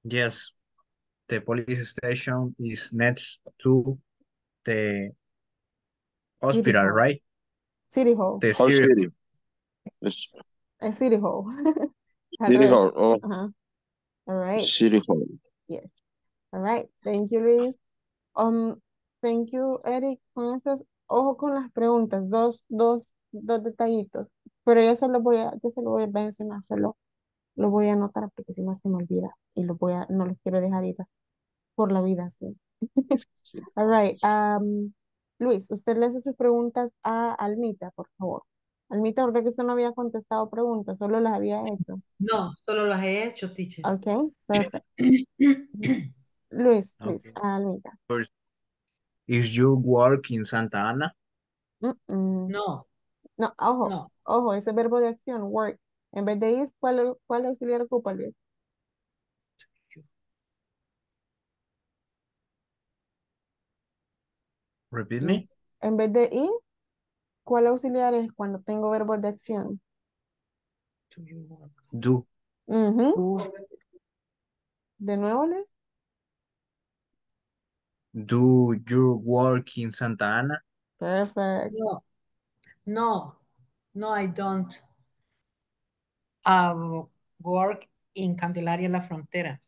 Yes, the police station is next to the hospital, right? City Hall. The whole city. Yes. A City Hall. City Hall. Oh. Uh-huh. All right. City Hall. Yes. All right. Thank you, Luis. Thank you, Eric. Con esas, ojo con las preguntas, dos detallitos. Pero yo se lo voy a, mencionar, solo lo voy a anotar porque si no se me olvida y lo voy a, no los quiero dejar ir por la vida, sí. All right. Luis, usted le hace sus preguntas a Almita, por favor. Almita, ¿verdad que usted no había contestado preguntas? ¿Solo las había hecho? No, solo las he hecho, teacher. Ok, perfecto. Luis, please, okay. Almita. First, is you work in Santa Ana? No. No, ojo, no. Ojo, ese verbo de acción, work. En vez de is, ¿cuál auxiliar ocupa, Luis? Repeat me. En vez de in, ¿cuál auxiliar es cuando tengo verbos de acción? Do. Do. ¿De nuevo, Luis? Do you work in Santa Ana? Perfect. No, I don't work in Candelaria de la Frontera.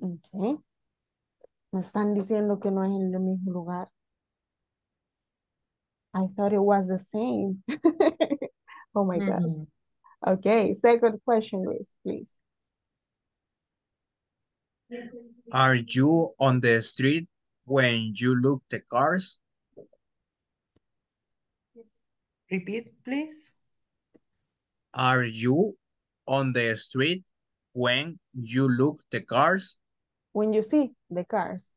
Ok. Me están diciendo que no es en el mismo lugar. I thought it was the same. Oh my God. Okay, second question, Luis, please. Are you on the street when you look the cars? Repeat, please. Are you on the street when you look the cars? When you see the cars.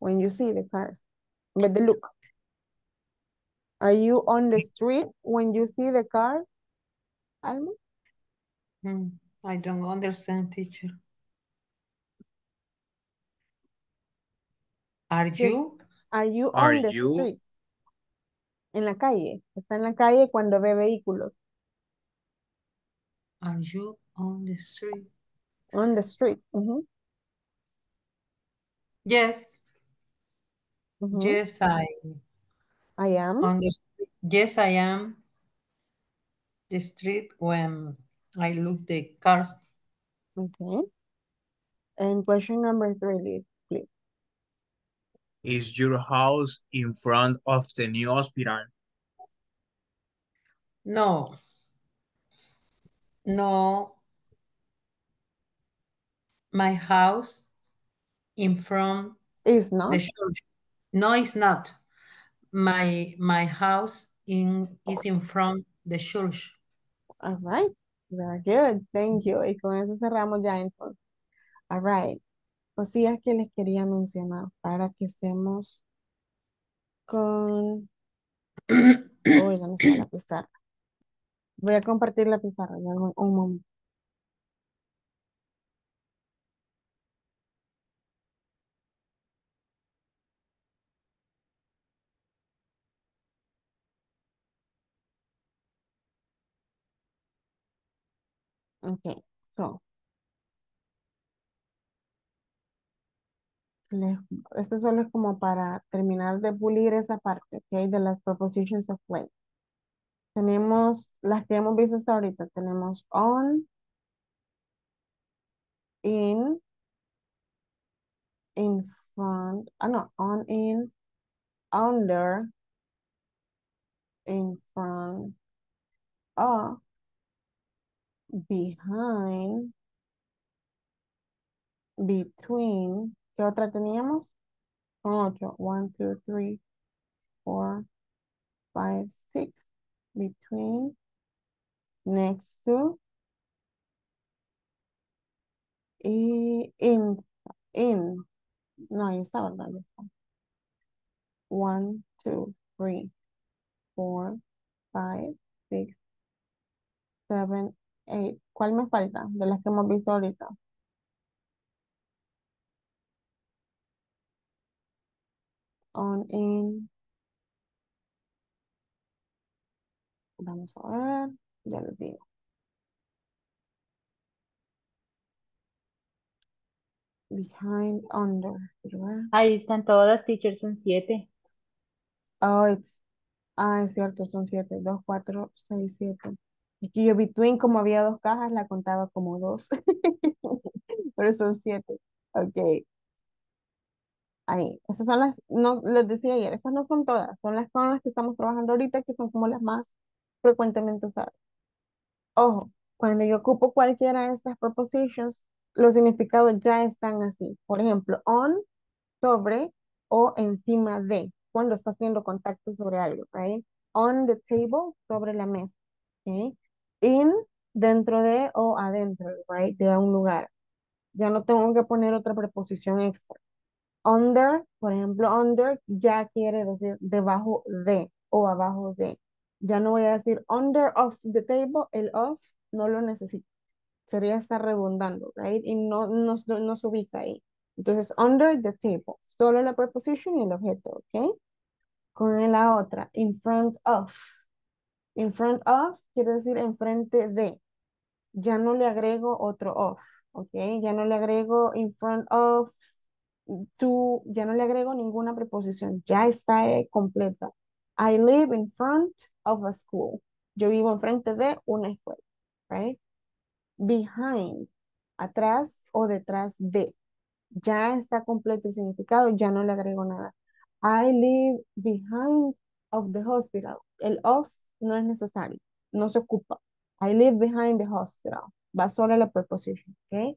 When you see the cars. But the look. Are you on the street when you see the car, Alma? I don't understand, teacher. Are you? Are you on the street? En la calle. Está en la calle cuando ve vehículos. Are you on the street? On the street. Yes. Yes, I am. On the street. Yes, I am. The street when I look the cars. Okay. And question number 3, please. Is your house in front of the new hospital? No. My house in front is not the church. No, it's not. My house is in front the church. All right, very good. Thank you. Y con eso cerramos ya entonces. All right. cosillas que les quería mencionar para que estemos con... Uy, no me sale la pizarra. Voy a compartir la pizarra en un momento. Okay, so. Esto solo es como para terminar de pulir esa parte, ok, de las propositions of way. Tenemos las que hemos visto hasta ahorita. Tenemos on, in front, ah no, on, in, under, in front, of, behind, between. ¿Qué otra teníamos? 8. 1, 2, 3, 4, 5, 6. Between. Next to. Y in. In. No, ahí está, ¿verdad? 1, 2, 3, 4, 5, 6, 7, 8. ¿Cuál me falta de las que hemos visto ahorita? On, in. Vamos a ver, ya les digo. Behind, under. Ahí están todas, teachers, son 7. Oh, es cierto, son 7. 2, 4, 6, 7. Aquí yo between, como había 2 cajas, la contaba como 2. Pero son 7. Ok. Ahí, esas son las, no, les decía ayer, estas no son todas, son las que estamos trabajando ahorita, que son como las más frecuentemente usadas. Ojo, cuando yo ocupo cualquiera de estas propositions, los significados ya están así. Por ejemplo, on, sobre o encima de, cuando está haciendo contacto sobre algo, right? On the table, sobre la mesa, okay? In, dentro de o adentro, right? De un lugar. Ya no tengo que poner otra preposición extra. Under, por ejemplo, under ya quiere decir debajo de o abajo de. Ya no voy a decir under of the table, el of no lo necesito. Sería estar redundando, right? Y no se ubica ahí. Entonces, under the table, solo la preposición y el objeto, ¿ok? Con la otra, in front of. In front of quiere decir enfrente de. Ya no le agrego otro of, ¿ok? Ya no le agrego in front of. Tú, ya no le agrego ninguna preposición, ya está completa. I live in front of a school. Yo vivo enfrente de una escuela, right? Behind, atrás o detrás de. Ya está completo el significado, ya no le agrego nada. I live behind of the hospital. El of no es necesario, no se ocupa. I live behind the hospital. Va sola la preposición, ¿ok?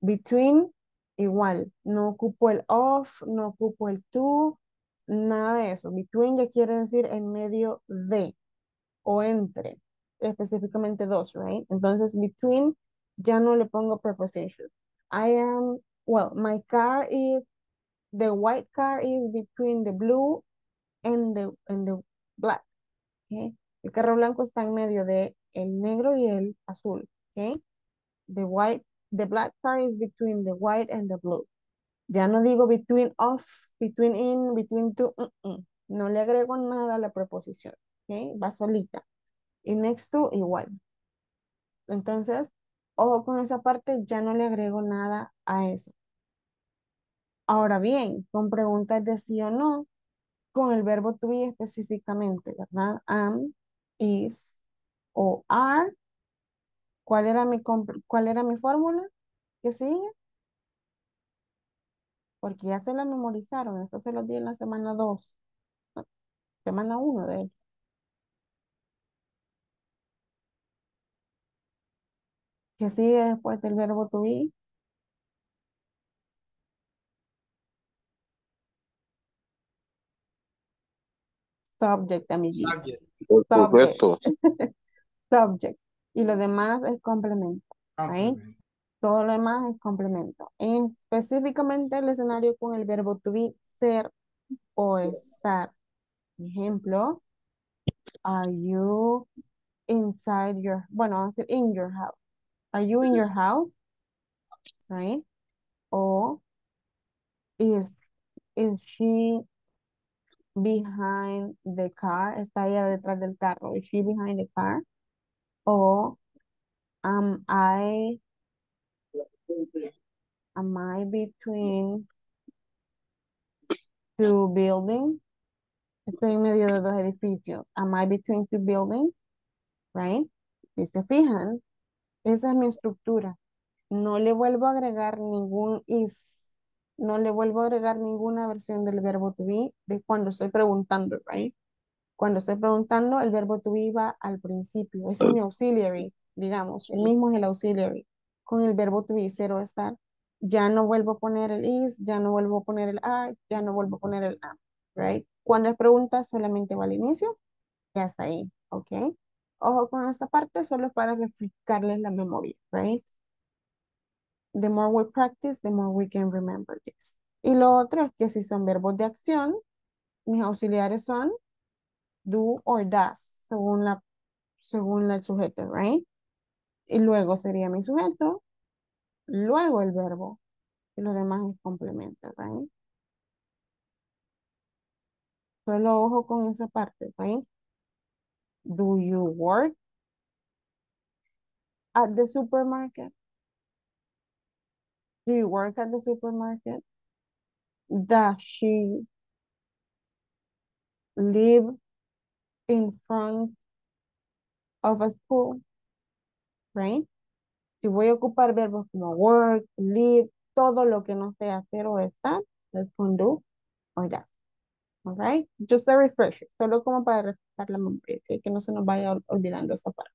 Between, igual, no ocupo el of, no ocupo el to, nada de eso. Between ya quiere decir en medio de o entre, específicamente dos, right? Entonces, between ya no le pongo preposition. My car is, the white car is between the blue and the black, okay? El carro blanco está en medio de el negro y el azul, okay? The black car is between the white and the blue. Ya no digo between of, between in, between to. No le agrego nada a la preposición. ¿Okay? Va solita. Y next to, igual. Entonces, ojo con esa parte, ya no le agrego nada a eso. Ahora bien, con preguntas de sí o no, con el verbo to be específicamente, ¿verdad? Am, is, o are. ¿Cuál era mi fórmula? ¿Qué sigue? Porque ya se la memorizaron. Esto se lo di en la semana 2. No, semana 1 de hecho. ¿Qué sigue después del verbo to be? Subject, amiguitos. Subject. Por supuesto. Subject. Y lo demás es complemento, ¿right? Todo lo demás es complemento. Específicamente el escenario con el verbo to be, ser o estar. Ejemplo, are you inside your, bueno, in your house. Are you in your house? Right? O is she behind the car? ¿Está ella detrás del carro? Is she behind the car? O am I between two buildings? Estoy en medio de dos edificios. Am I between two buildings? Right? Si se fijan, esa es mi estructura. No le vuelvo a agregar ningún is. No le vuelvo a agregar ninguna versión del verbo to be de cuando estoy preguntando, right? Cuando estoy preguntando, el verbo to be va al principio. Es mi auxiliary, digamos. El mismo es el auxiliary. Con el verbo to be, ser o estar, ya no vuelvo a poner el is, ya no vuelvo a poner el are, ya no vuelvo a poner el am, right? Cuando es pregunta, solamente va al inicio, ya está ahí, ¿ok? Ojo con esta parte, solo para refrescarles la memoria, right? The more we practice, the more we can remember this. Y lo otro es que si son verbos de acción, mis auxiliares son do or does, según el sujeto, right? Y luego sería mi sujeto, luego el verbo, y lo demás es complemento, right? Solo ojo con esa parte, right? Do you work at the supermarket? Do you work at the supermarket? Does she live in front of a school? Right? Si voy a ocupar verbos como work, live, todo lo que no sea hacer o estar, let's pon do or that. Alright, just a refresher, solo como para refrescar la memoria, okay? Que no se nos vaya olvidando esta parte.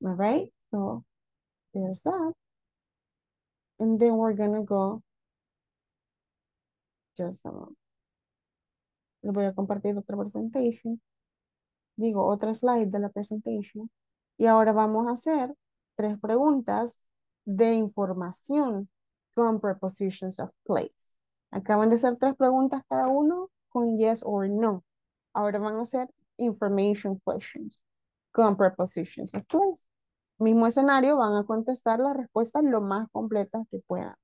Alright, so there's that. And then we're gonna go. Just a moment. Les voy a compartir otra presentation. Digo, otra slide de la presentation. Y ahora vamos a hacer tres preguntas de información con prepositions of place. Acaban de hacer tres preguntas cada uno con yes or no. Ahora van a hacer information questions con prepositions of place. Mismo escenario, van a contestar las respuestas lo más completas que puedan.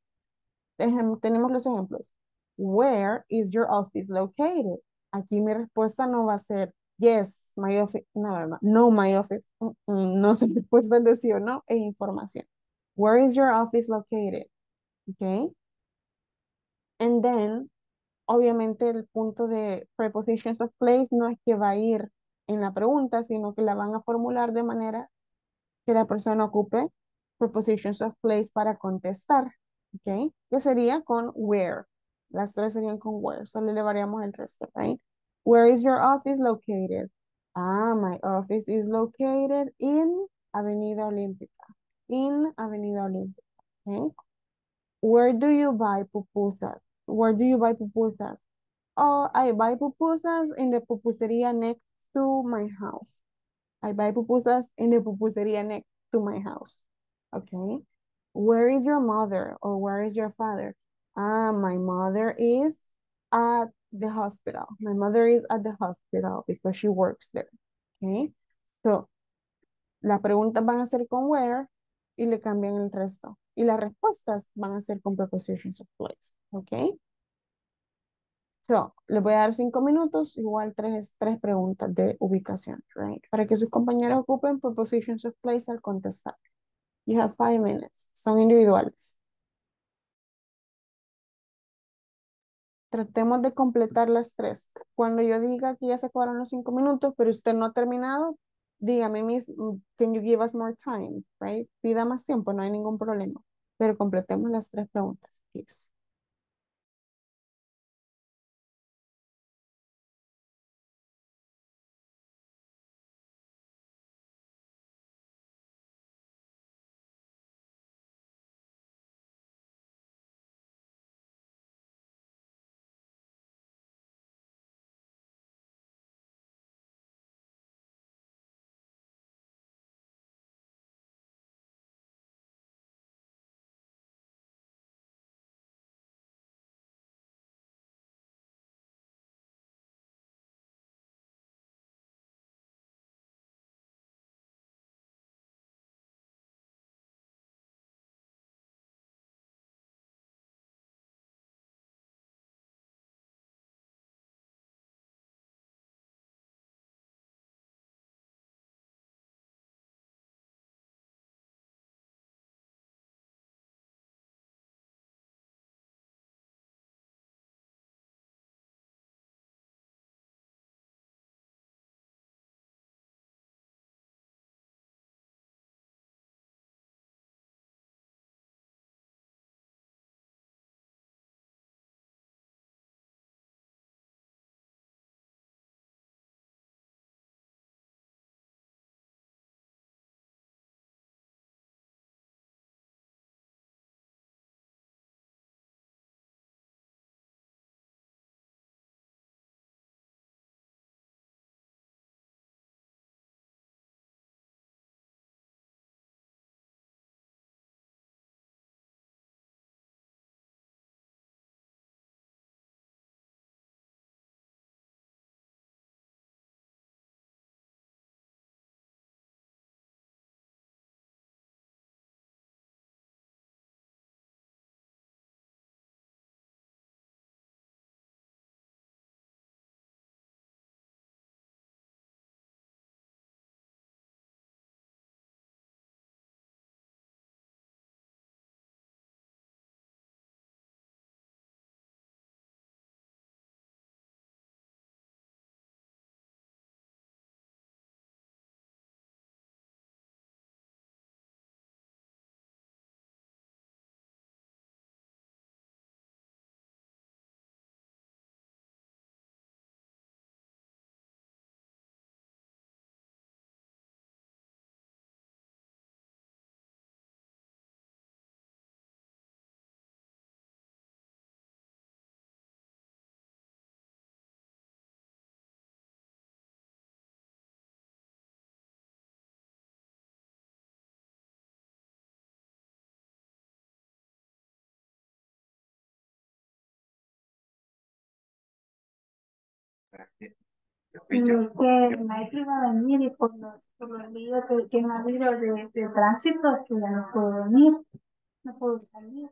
Tenemos los ejemplos. Where is your office located? Aquí mi respuesta no va a ser yes, my office. No, no, my office. No son respuestas de sí o no, es información. Where is your office located? Okay. And then, obviamente el punto de prepositions of place no es que va a ir en la pregunta, sino que la van a formular de manera que la persona ocupe prepositions of place para contestar, ¿ok? Que sería con where. Las tres serían con where, solo le variamos el resto, right? Where is your office located? Ah, my office is located in Avenida Olímpica. In Avenida Olímpica, ¿ok? Where do you buy pupusas? Where do you buy pupusas? Oh, I buy pupusas in the pupusería next to my house. I buy pupusas in the pupusería next to my house. Okay. Where is your mother or where is your father? Ah, my mother is at the hospital. My mother is at the hospital because she works there. Okay. So, las preguntas van a ser con where y le cambian el resto. Y las respuestas van a ser con prepositions of place, ¿ok? So, les voy a dar 5 minutos, igual tres preguntas de ubicación, right? Para que sus compañeros ocupen prepositions of place al contestar. You have 5 minutes, son individuales. Tratemos de completar las tres. Cuando yo diga que ya se acabaron los 5 minutos, pero usted no ha terminado, dígame, Miss, can you give us more time, right? Pida más tiempo, no hay ningún problema. Pero completemos las tres preguntas, please. Que Maestro iba a venir y por el video que me abrió de tránsito, que ya no puedo venir, no puedo salir.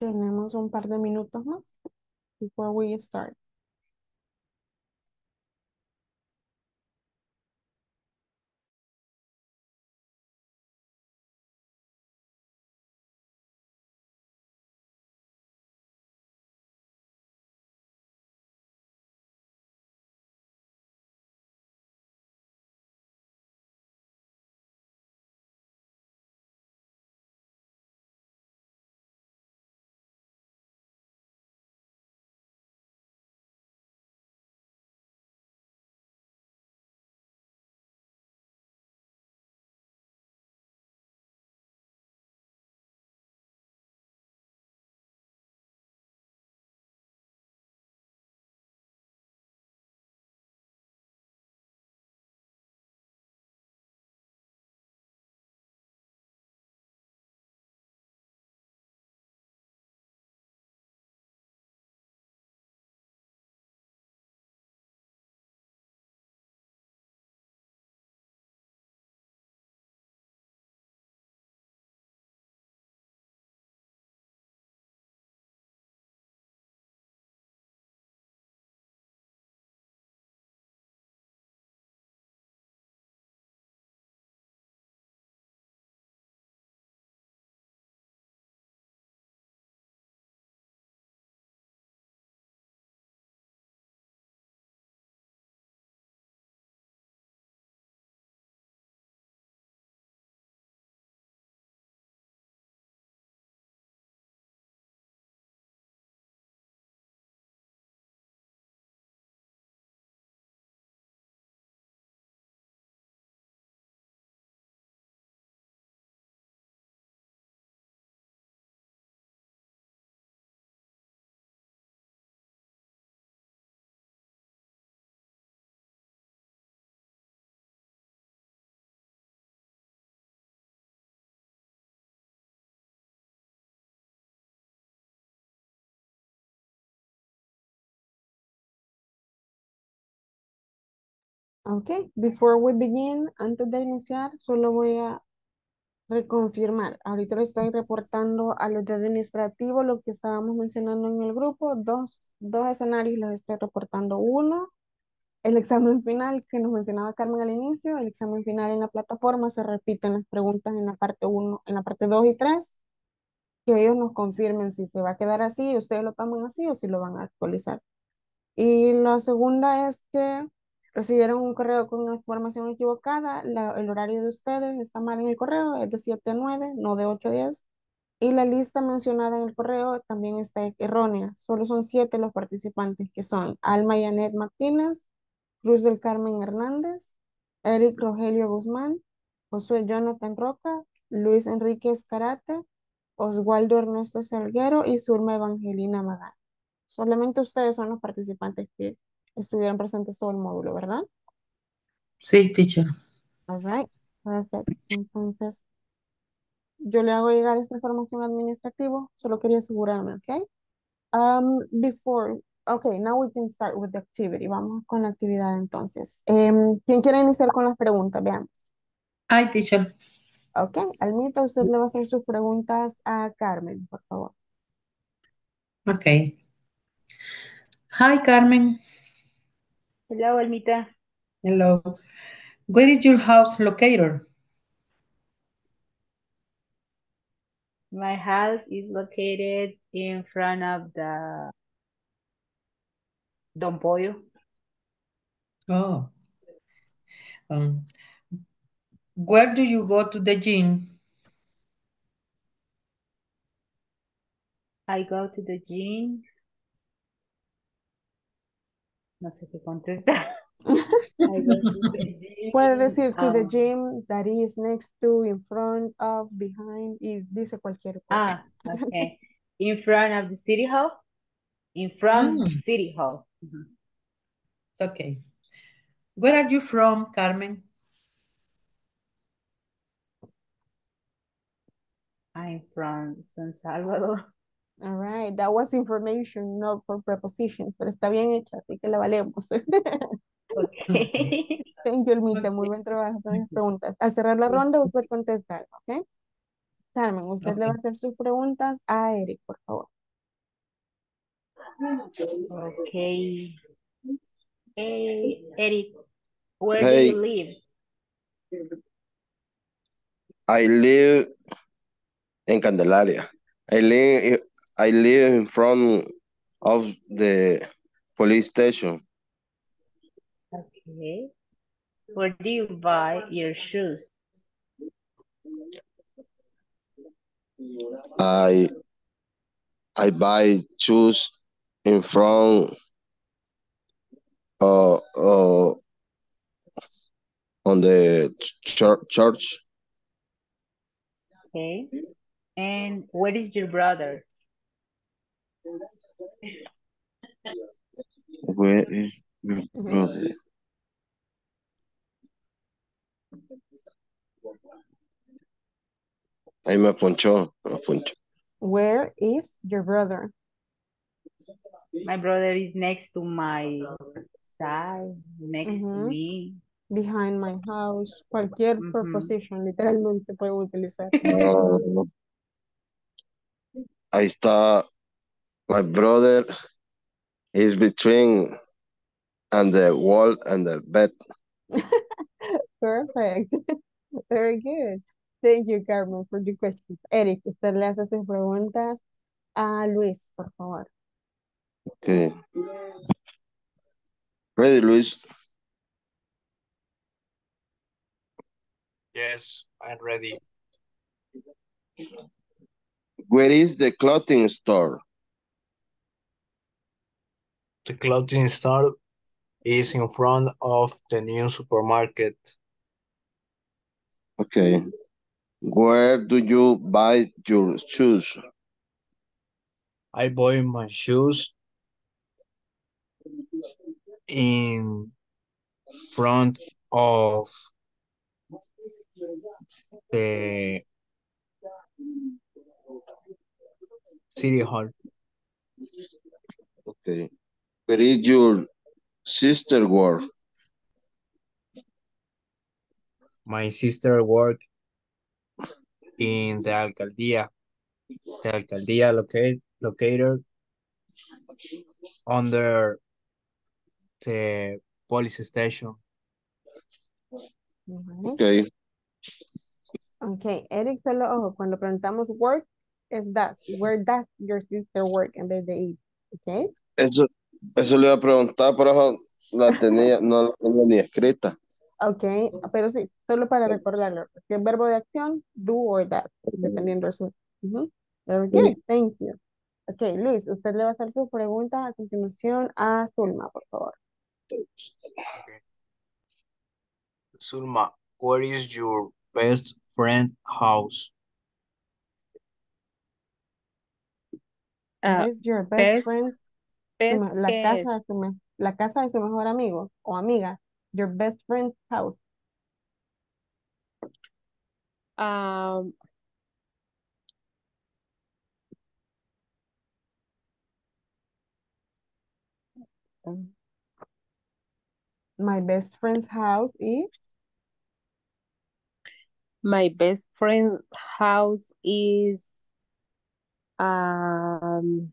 Tenemos un par de minutos más before we start. Okay, before we begin, antes de iniciar, solo voy a reconfirmar. Ahorita le estoy reportando a los de administrativo lo que estábamos mencionando en el grupo. Dos escenarios les estoy reportando. Uno, el examen final que nos mencionaba Carmen al inicio. El examen final en la plataforma se repiten las preguntas en la parte 1, en la parte 2 y 3. Que ellos nos confirmen si se va a quedar así, ustedes lo toman así o si lo van a actualizar. Y la segunda es que recibieron un correo con una información equivocada. El horario de ustedes está mal en el correo, es de 7 a 9, no de 8 a 10. Y la lista mencionada en el correo también está errónea. Solo son 7 los participantes, que son Alma Yaneth Martínez, Cruz del Carmen Hernández, Eric Rogelio Guzmán, Josué Jonathan Roca, Luis Enrique Zarate, Oswaldo Ernesto Salguero y Zulma Evangelina Magal. Solamente ustedes son los participantes que estuvieron presentes todo el módulo, ¿verdad? Sí, teacher. All right, perfecto. Entonces, yo le hago llegar esta información administrativa. Solo quería asegurarme, ¿ok? Okay, now we can start with the activity. Vamos con la actividad entonces. ¿Quién quiere iniciar con las preguntas? Veamos. Ay, teacher. Ok, Almita, usted le va a hacer sus preguntas a Carmen, por favor. Ok. Hi, Carmen. Hello, Almita. Hello. Where is your house located? My house is located in front of the Don Pollo. Oh. Where do you go to the gym? I go to the gym. No sé qué contestar. Puede decir to the gym, that is next to, in front of, behind, y dice cualquier cosa. Ah, okay. In front of the City Hall. In front of City Hall. It's okay. Where are you from, Carmen? I'm from San Salvador. All right, that was information, not for prepositions, pero está bien hecha, así que la valemos. Okay. Thank you, Elmita, muy buen trabajo con las preguntas. Al cerrar la ronda, usted contestar, ¿ok? Carmen, usted le va a hacer sus preguntas a Eric, por favor. Okay. Hey, Eric, where do you live? I live in Candelaria. I live in front of the police station. Okay. Where do you buy your shoes? I buy shoes in front on the church. Okay. And where is your brother? Where is your brother? Ahí me apunchó. Where is your brother? My brother is next to my side, next to me. Behind my house. Cualquier preposición, literalmente puedo utilizar. Ahí está, my brother is between and the wall and the bed. Perfect. Very good. Thank you, Carmen, for the questions. Eric, usted le hace sus preguntas a Luis, por favor. Okay. Ready, Luis? Yes, I'm ready. Where is the clothing store? The clothing store is in front of the new supermarket. Okay. Where do you buy your shoes? I buy my shoes in front of the City Hall. Okay. Where is your sister work? My sister worked in the Alcaldía. The Alcaldía located under the police station. Okay. Okay, Eric, solo ojo, cuando preguntamos work, es that, where does your sister work en vez de it, okay? Eso le iba a preguntar, pero la tenía, no la tenía ni escrita. Okay, pero sí, solo para recordarlo, que el verbo de acción, do or that, dependiendo del suyo. Okay, thank you. Okay, Luis, usted le va a hacer sus preguntas a continuación a Zulma, por favor. Okay. Zulma, where is your best friend house? Where's your best friend, la casa de su mejor amigo o amiga. Your best friend's house. My best friend's house is? My best friend's house is... San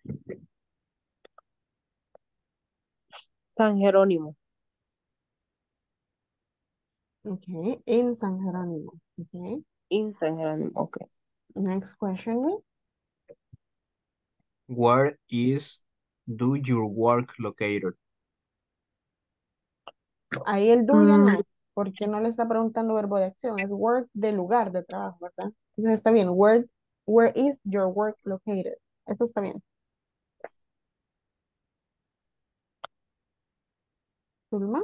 Jerónimo. Okay, in San Jerónimo. Okay. In San Jerónimo, okay. Next question. Where do your work located? Ahí el do ya no, porque no le está preguntando verbo de acción, es work de lugar de trabajo, ¿verdad? Entonces está bien, where is your work located? Eso está bien. Zulma,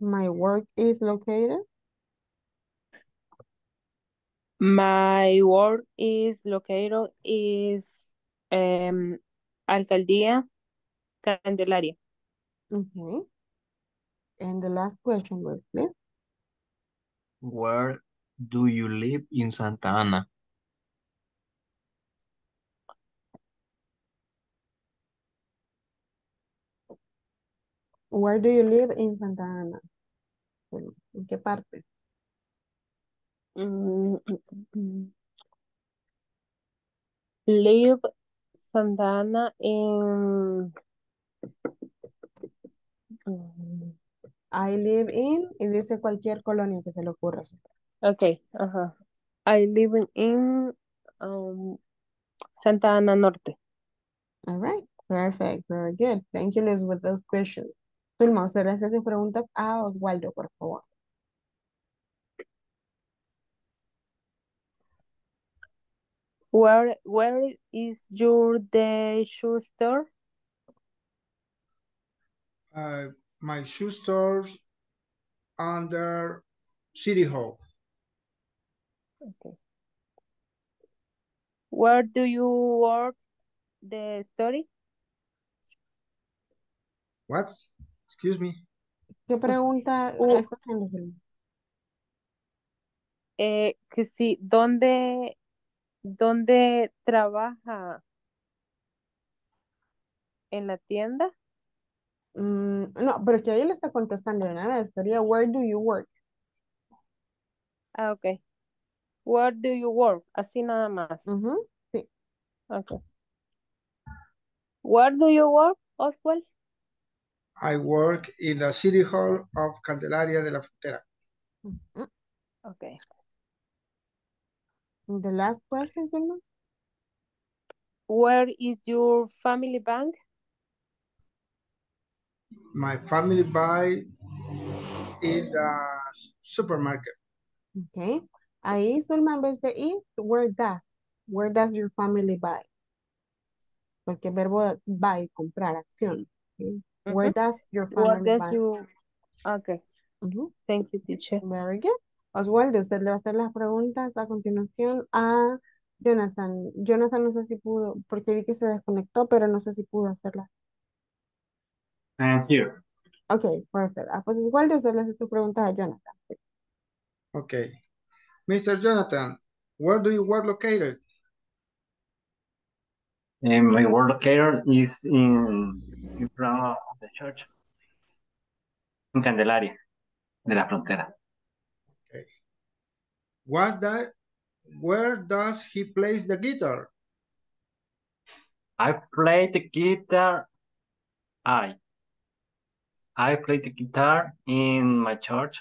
my work is located. My work is located is Alcaldía Candelaria. Okay. And the last question, please. Where do you live in Santa Ana? Where do you live in Santa Ana? Bueno, ¿en qué parte? Live Santa Ana in... I live in... Y dice cualquier colonia que se le ocurra. Ok, ajá. I live in Santa Ana Norte. All right, perfect, very good. Thank you, Liz, with those questions. Zulma, usted le hace sus preguntas a Oswaldo, por favor. Where is your shoe store? My shoe store's under City Hall. Okay. Where do you work the story? What? Excuse me. ¿Qué pregunta está haciendo? Que sí, ¿dónde trabaja? ¿En la tienda? No, pero que ahí le está contestando nada. Estaría, where do you work? Ah, ok. Where do you work? Así nada más. Sí. Ok. Where do you work, Oswald? I work in the City Hall of Candelaria de la Frontera. Okay. The last question, Zulma. Where is your family bank? My family buy in the supermarket. Okay. Ahí, Zulma, en vez de it, where does your family buy? Porque verbo buy, comprar, acción. Okay. Where does your family buy? Okay. Thank you, teacher. Very good. Oswaldo, usted le va a hacer las preguntas a continuación a Jonathan. Jonathan, no sé si pudo, porque vi que se desconectó, pero no sé si pudo hacerlas. I'm here. Okay, perfect. Pues Oswaldo, usted le hace sus preguntas a Jonathan. Okay. Mr. Jonathan, where do you work located? My work located is in front of the church in Candelaria de la Frontera. Okay. Where does he play the guitar? I play the guitar in my church.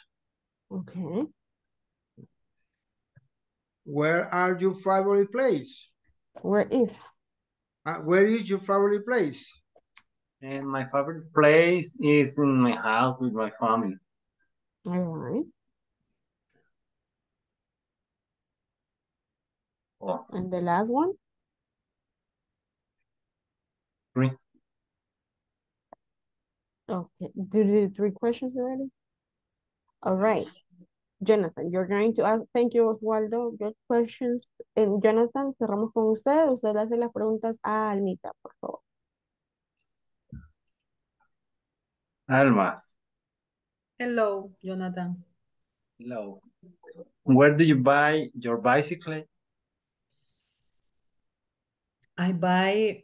Okay. Where are your favorite place? Where is your favorite place? And my favorite place is in my house with my family. All right. Oh. And the last one? Three. Okay. Did you do three questions already? All right. Jonathan, you're going to ask, thank you, Oswaldo. Good questions. And Jonathan, cerramos con usted. Usted le hace las preguntas a Almita, por favor. Alma. Hello, Jonathan. Hello. Where do you buy your bicycle? I buy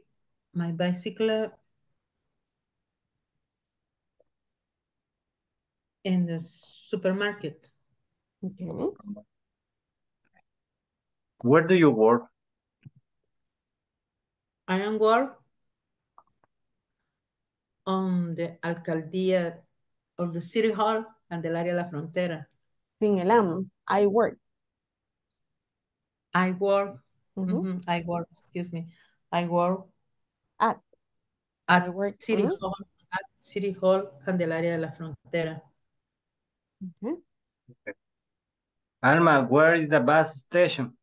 my bicycle in the supermarket. Okay. Where do you work? I am work on the Alcaldía of the City Hall, Candelaria de la Frontera. I work. I work. Mm-hmm. I work. Excuse me. I work at City Hall, Candelaria de la Frontera. Okay. Okay. Alma, where is the bus station?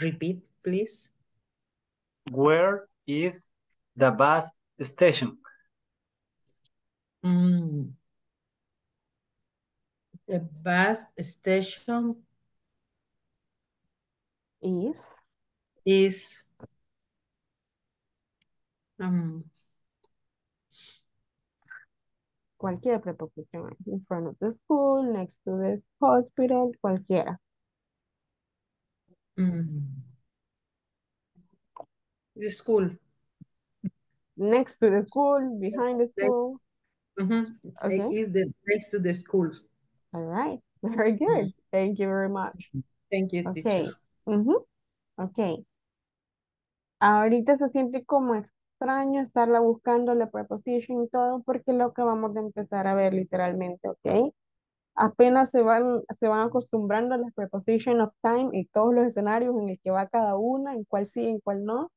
Repeat, please. Where is the bus station? The bus station is cualquier preposición, in front of the school, next to the hospital, cualquiera. The school. Next to the school, behind the school. Okay. Is the next to the school. All right. Very good. Thank you very much. Thank you, teacher. Okay. Ahorita se siente como extraño estarla buscando la preposición y todo porque es lo que vamos a empezar a ver literalmente, ¿ok? Apenas se van acostumbrando a las preposition of time y todos los escenarios en el que va cada una, en cuál sí, en cuál no.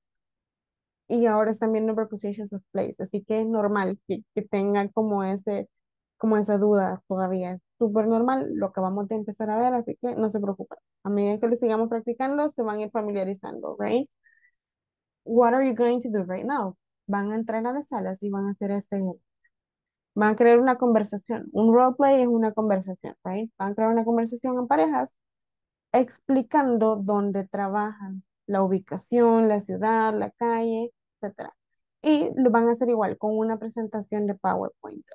Y ahora están viendo prepositions of place, así que es normal que tengan como esa duda todavía. Es súper normal lo que vamos a empezar a ver, así que no se preocupen. A medida que lo sigamos practicando, se van a ir familiarizando, ¿right? What are you going to do right now? Van a entrar a las salas y van a hacer van a crear una conversación. Un roleplay es una conversación, right? Van a crear una conversación en parejas explicando dónde trabajan, la ubicación, la ciudad, la calle, etc. Y lo van a hacer igual con una presentación de PowerPoint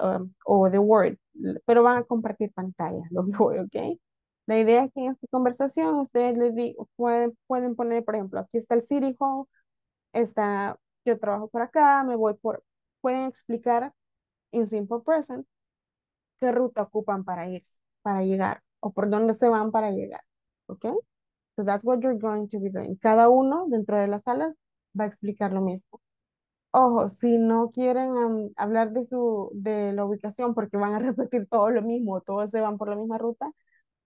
o de Word, pero van a compartir pantallas, lo que voy, ¿ok? La idea es que en esta conversación ustedes pueden poner, por ejemplo, aquí está el City Hall, yo trabajo por acá, pueden explicar en simple present qué ruta ocupan para llegar, o por dónde se van para llegar, ¿ok? So that's what you're going to be doing. Cada uno dentro de las salas va a explicar lo mismo. Ojo, si no quieren hablar de la ubicación porque van a repetir todo lo mismo, todos se van por la misma ruta,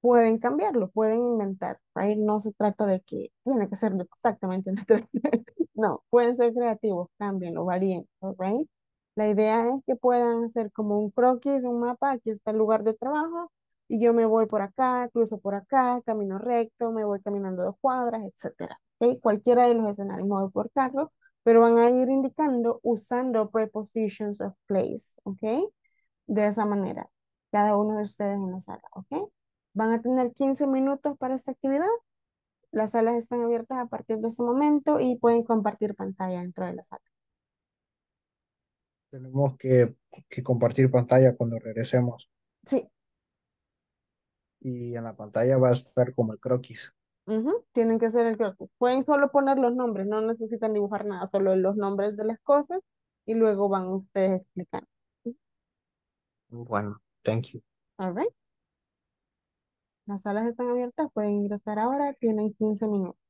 pueden cambiarlo, pueden inventar, right? No se trata de que tiene que ser exactamente nuestra. No, pueden ser creativos, cámbienlo, varíen, right? La idea es que puedan hacer como un croquis, un mapa, aquí está el lugar de trabajo y yo me voy por acá, cruzo por acá, camino recto, me voy caminando 2 cuadras, etc. ¿Okay? Cualquiera de los escenarios, me voy por carro, pero van a ir indicando usando prepositions of place, ¿ok? De esa manera, cada uno de ustedes en la sala, ¿ok? Van a tener 15 minutos para esta actividad. Las salas están abiertas a partir de ese momento y pueden compartir pantalla dentro de la sala. Tenemos que compartir pantalla cuando regresemos. Sí. Y en la pantalla va a estar como el croquis. Tienen que hacer el croquis. Pueden solo poner los nombres, no necesitan dibujar nada, solo los nombres de las cosas y luego van ustedes explicando. Bueno, thank you. All right. Las salas están abiertas, pueden ingresar ahora, tienen 15 minutos.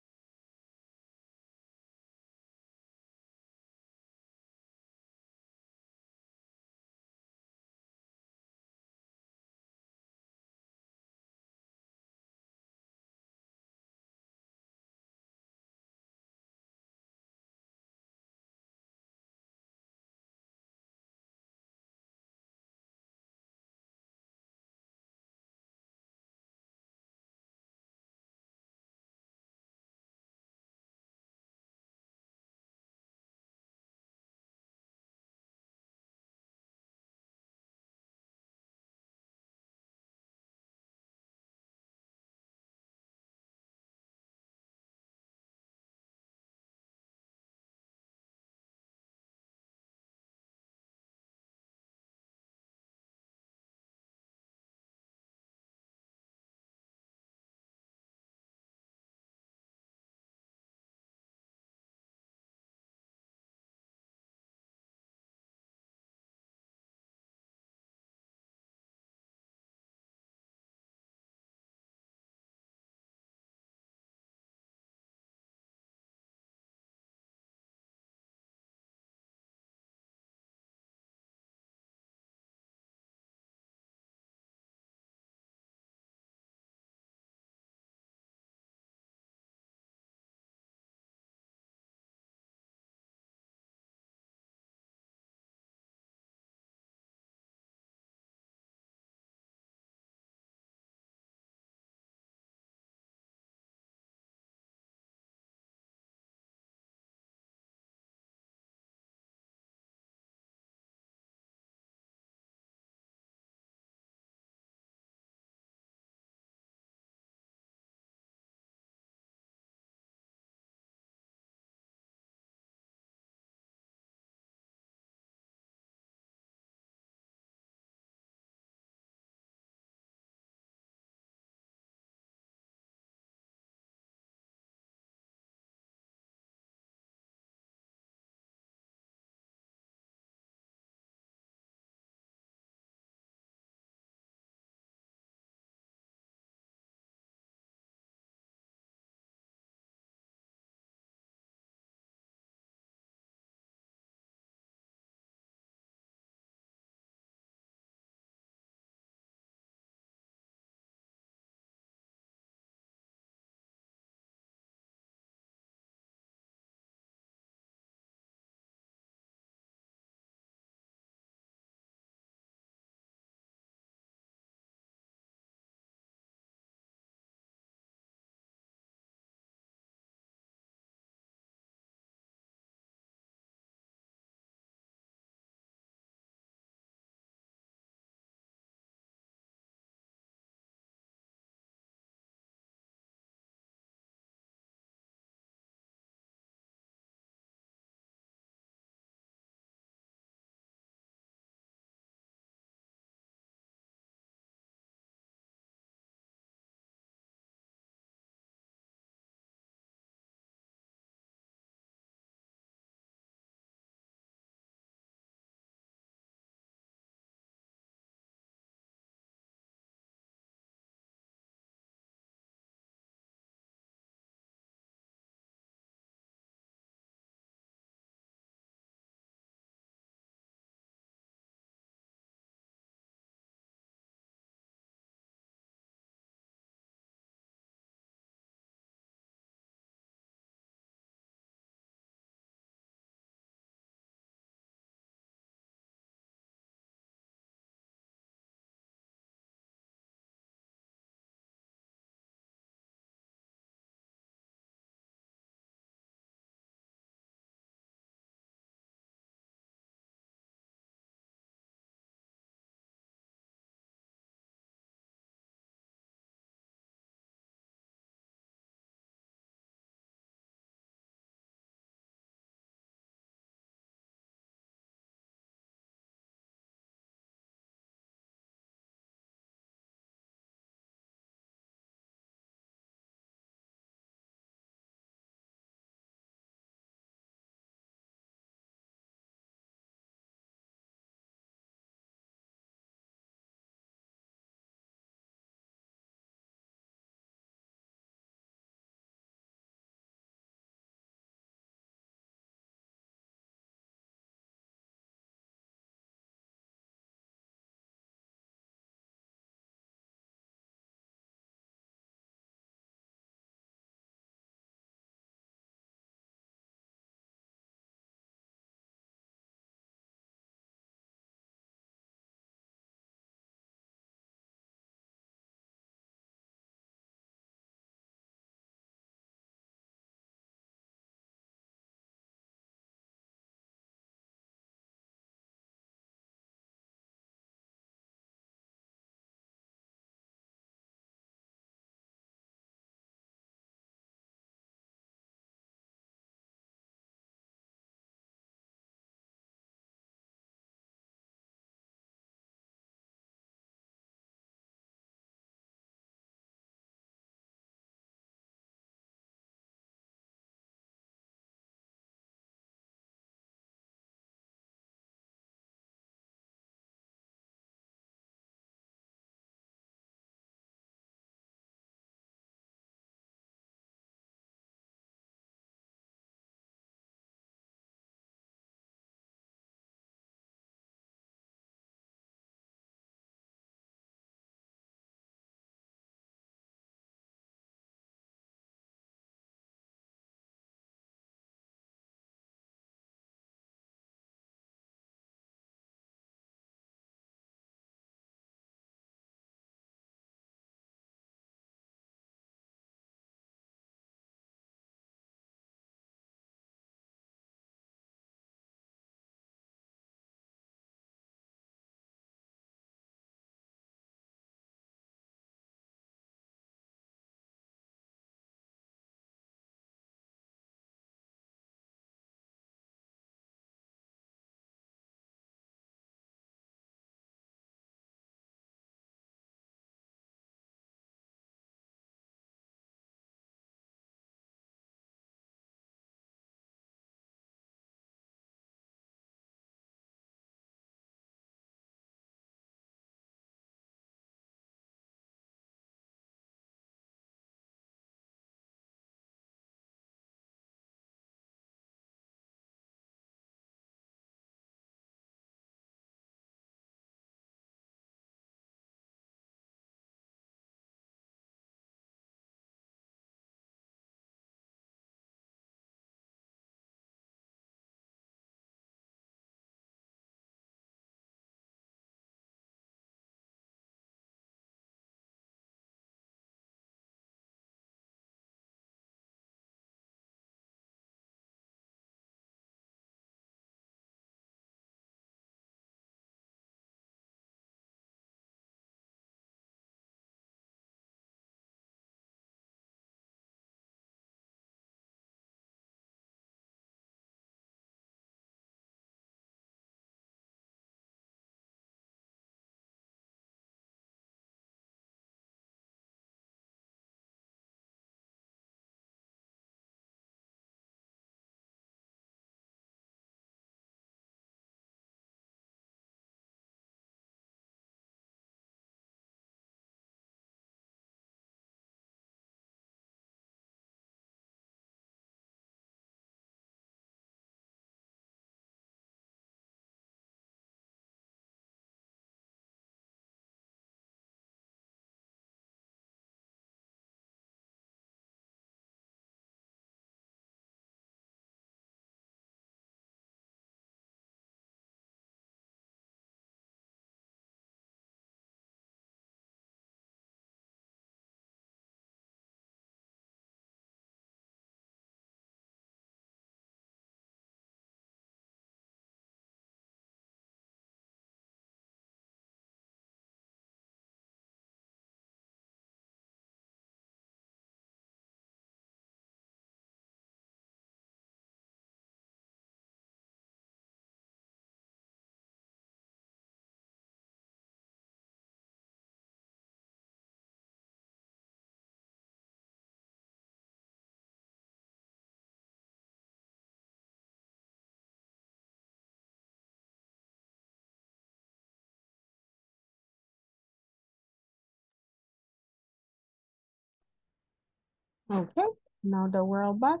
Okay, now that we're all back.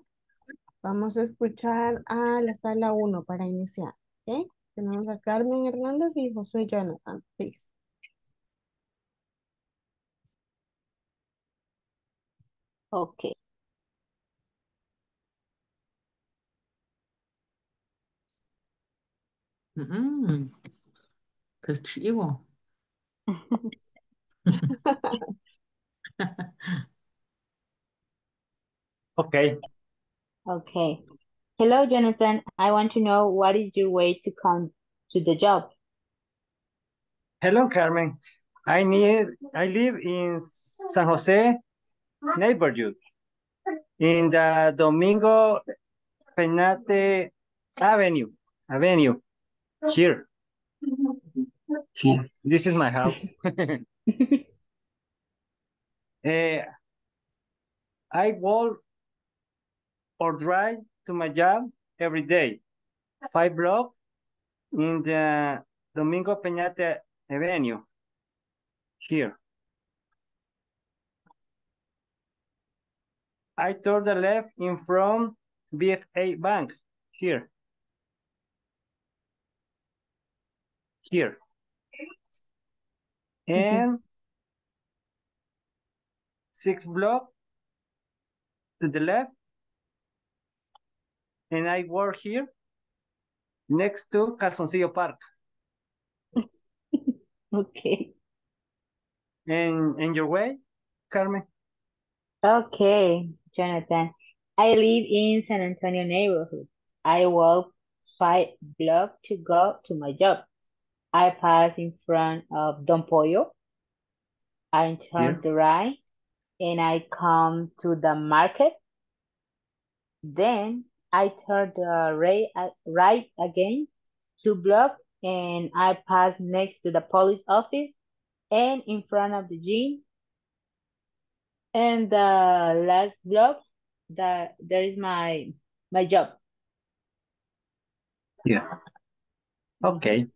Vamos a escuchar a la sala 1 para iniciar. Okay, tenemos a Carmen Hernández y Josué Jonathan, please. Okay. Qué chivo. Okay. Okay. Hello, Jonathan. I want to know what is your way to come to the job? Hello, Carmen. I live in San Jose neighborhood in the Domingo Peñate Avenue. Here. This is my house. I walk or drive to my job every day. 5 blocks in the Domingo Peñate Avenue. Here. I turn the left in front BFA Bank. Here. Here. And 6 block to the left. And I work here next to Calzoncillo Park. Okay. And your way, Carmen? Okay, Jonathan. I live in San Antonio neighborhood. I walk 5 blocks to go to my job. I pass in front of Don Pollo. I turn the right and I come to the market. Then I turn the right again, 2 blocks, and I pass next to the police office and in front of the gym. And the last block, there is my job. Yeah. Okay.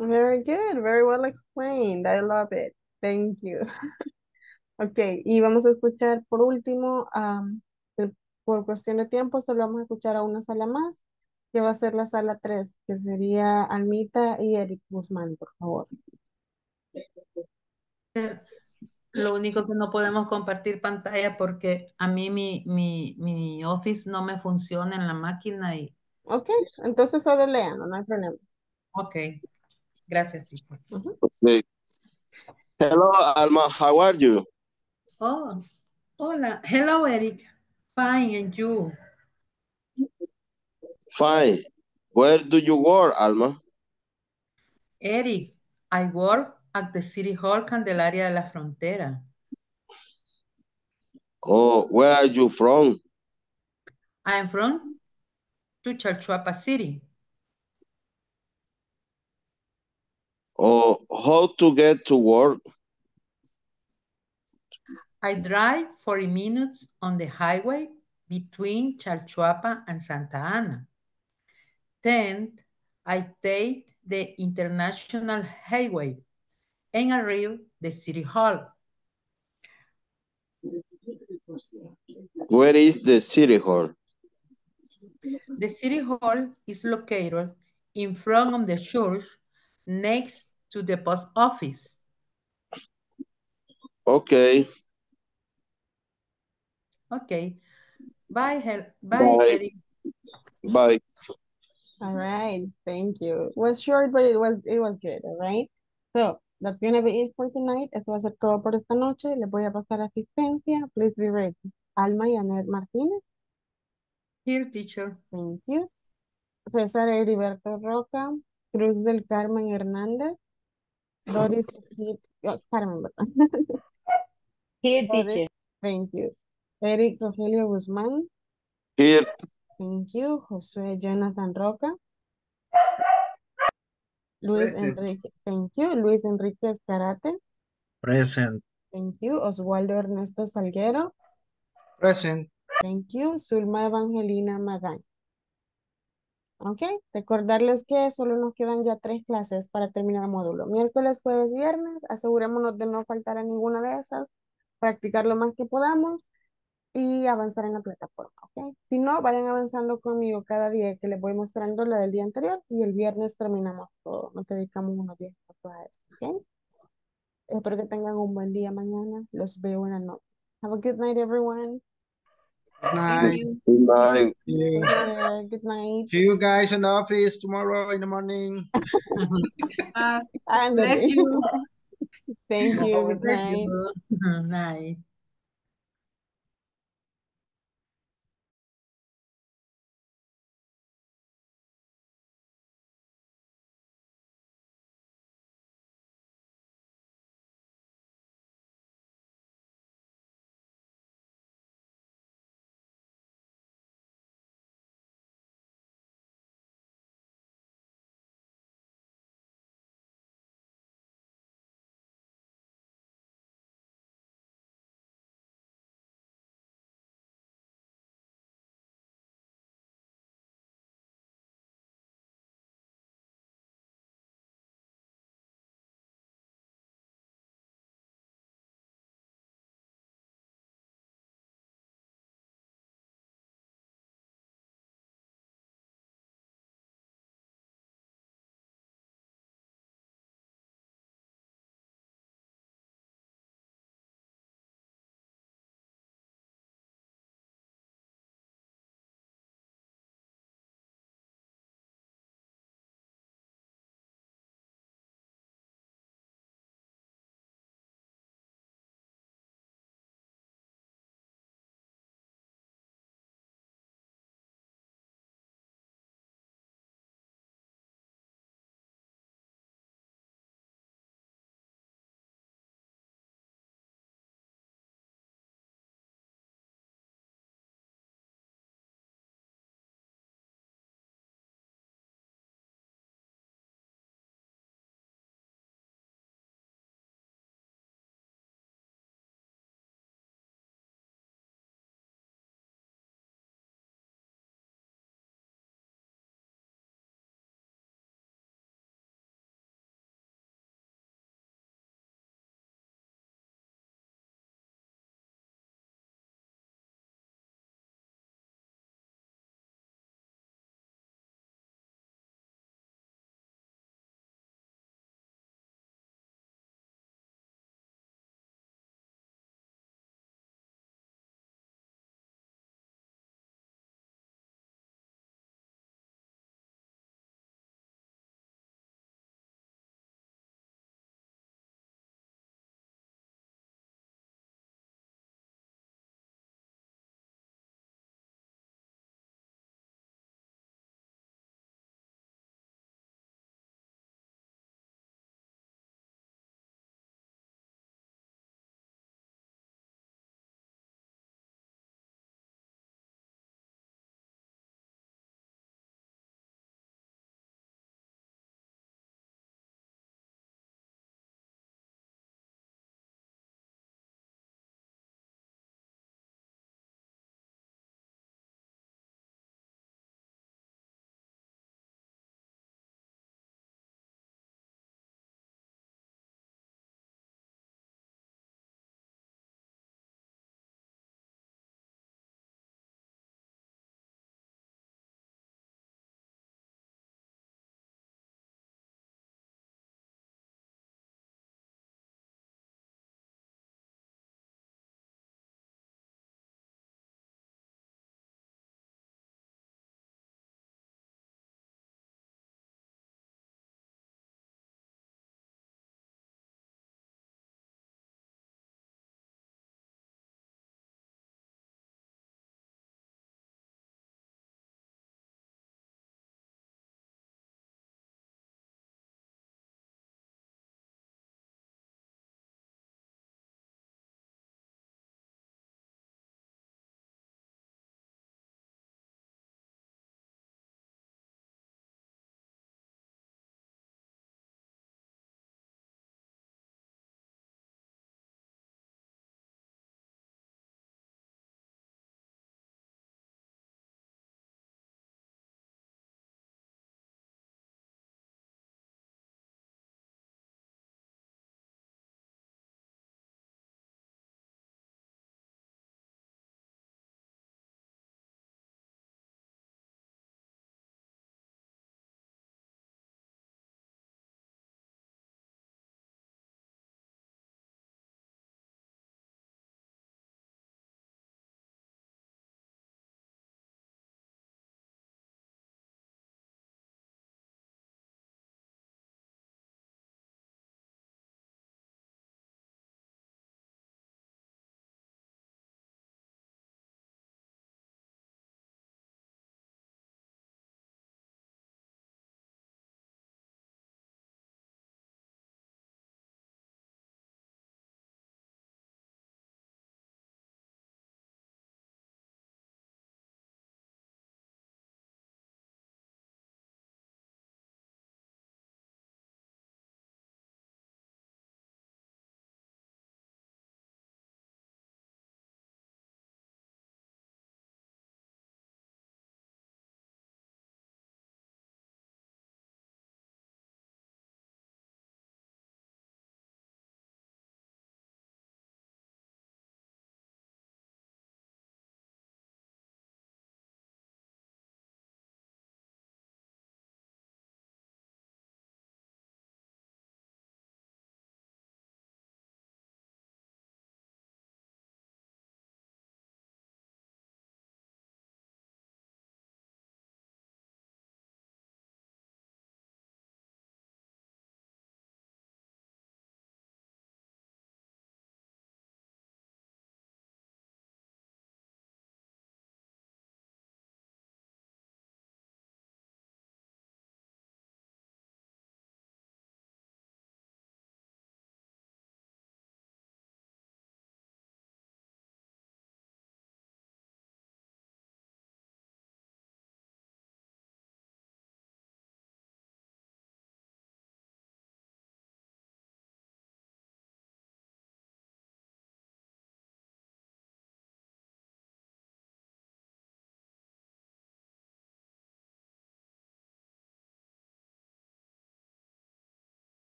Very good, very well explained. I love it. Thank you. Okay, y vamos a escuchar por último, por cuestión de tiempo, solo vamos a escuchar a una sala más, que va a ser la sala 3, que sería Almita y Eric Guzmán, por favor. Lo único que no podemos compartir pantalla porque a mí mi Office no me funciona en la máquina. Y... Ok, entonces solo lean, no hay problema. Ok. Gracias, teacher. Okay. Hello, Alma. How are you? Oh, hola. Hello, Eric. Fine, and you? Fine. Where do you work, Alma? Eric, I work at the City Hall, Candelaria de la Frontera. Oh, where are you from? I am from Chalchuapa City. Oh, how to get to work? I drive 40 minutes on the highway between Chalchuapa and Santa Ana. Then I take the International Highway and arrive at the City Hall. Where is the City Hall? The City Hall is located in front of the church next to the post office. Okay. Okay. Bye. Eric. Bye. All right. Thank you. It was short, but it was good. All right. So that's gonna be it for tonight. Eso va a ser todo por esta noche. Les voy a pasar asistencia. Please be ready. Alma Yaneth Martínez. Here, teacher. Thank you. César Heriberto Roca. Cruz del Carmen Hernández. Doris Carmen, ¿verdad? Here, teacher. Thank you. Eric Rogelio Guzmán. Here. Thank you. Josué Jonathan Roca. Luis Present. Enrique. Thank you. Luis Enrique Zarate. Present. Thank you. Oswaldo Ernesto Salguero. Present. Thank you. Zulma Evangelina Magal. Ok, recordarles que solo nos quedan ya 3 clases para terminar el módulo. Miércoles, jueves, viernes. Asegurémonos de no faltar a ninguna de esas. Practicar lo más que podamos y avanzar en la plataforma, ¿ok? Si no, vayan avanzando conmigo cada día que les voy mostrando la del día anterior y el viernes terminamos todo. Nos dedicamos unos 10 minutos a esto, ¿ok? Espero que tengan un buen día mañana. Los veo en la noche. Have a good night, everyone. Good night. Good night. Good night. See you guys in the office tomorrow in the morning. Bless you. Thank you. Good night. Good night.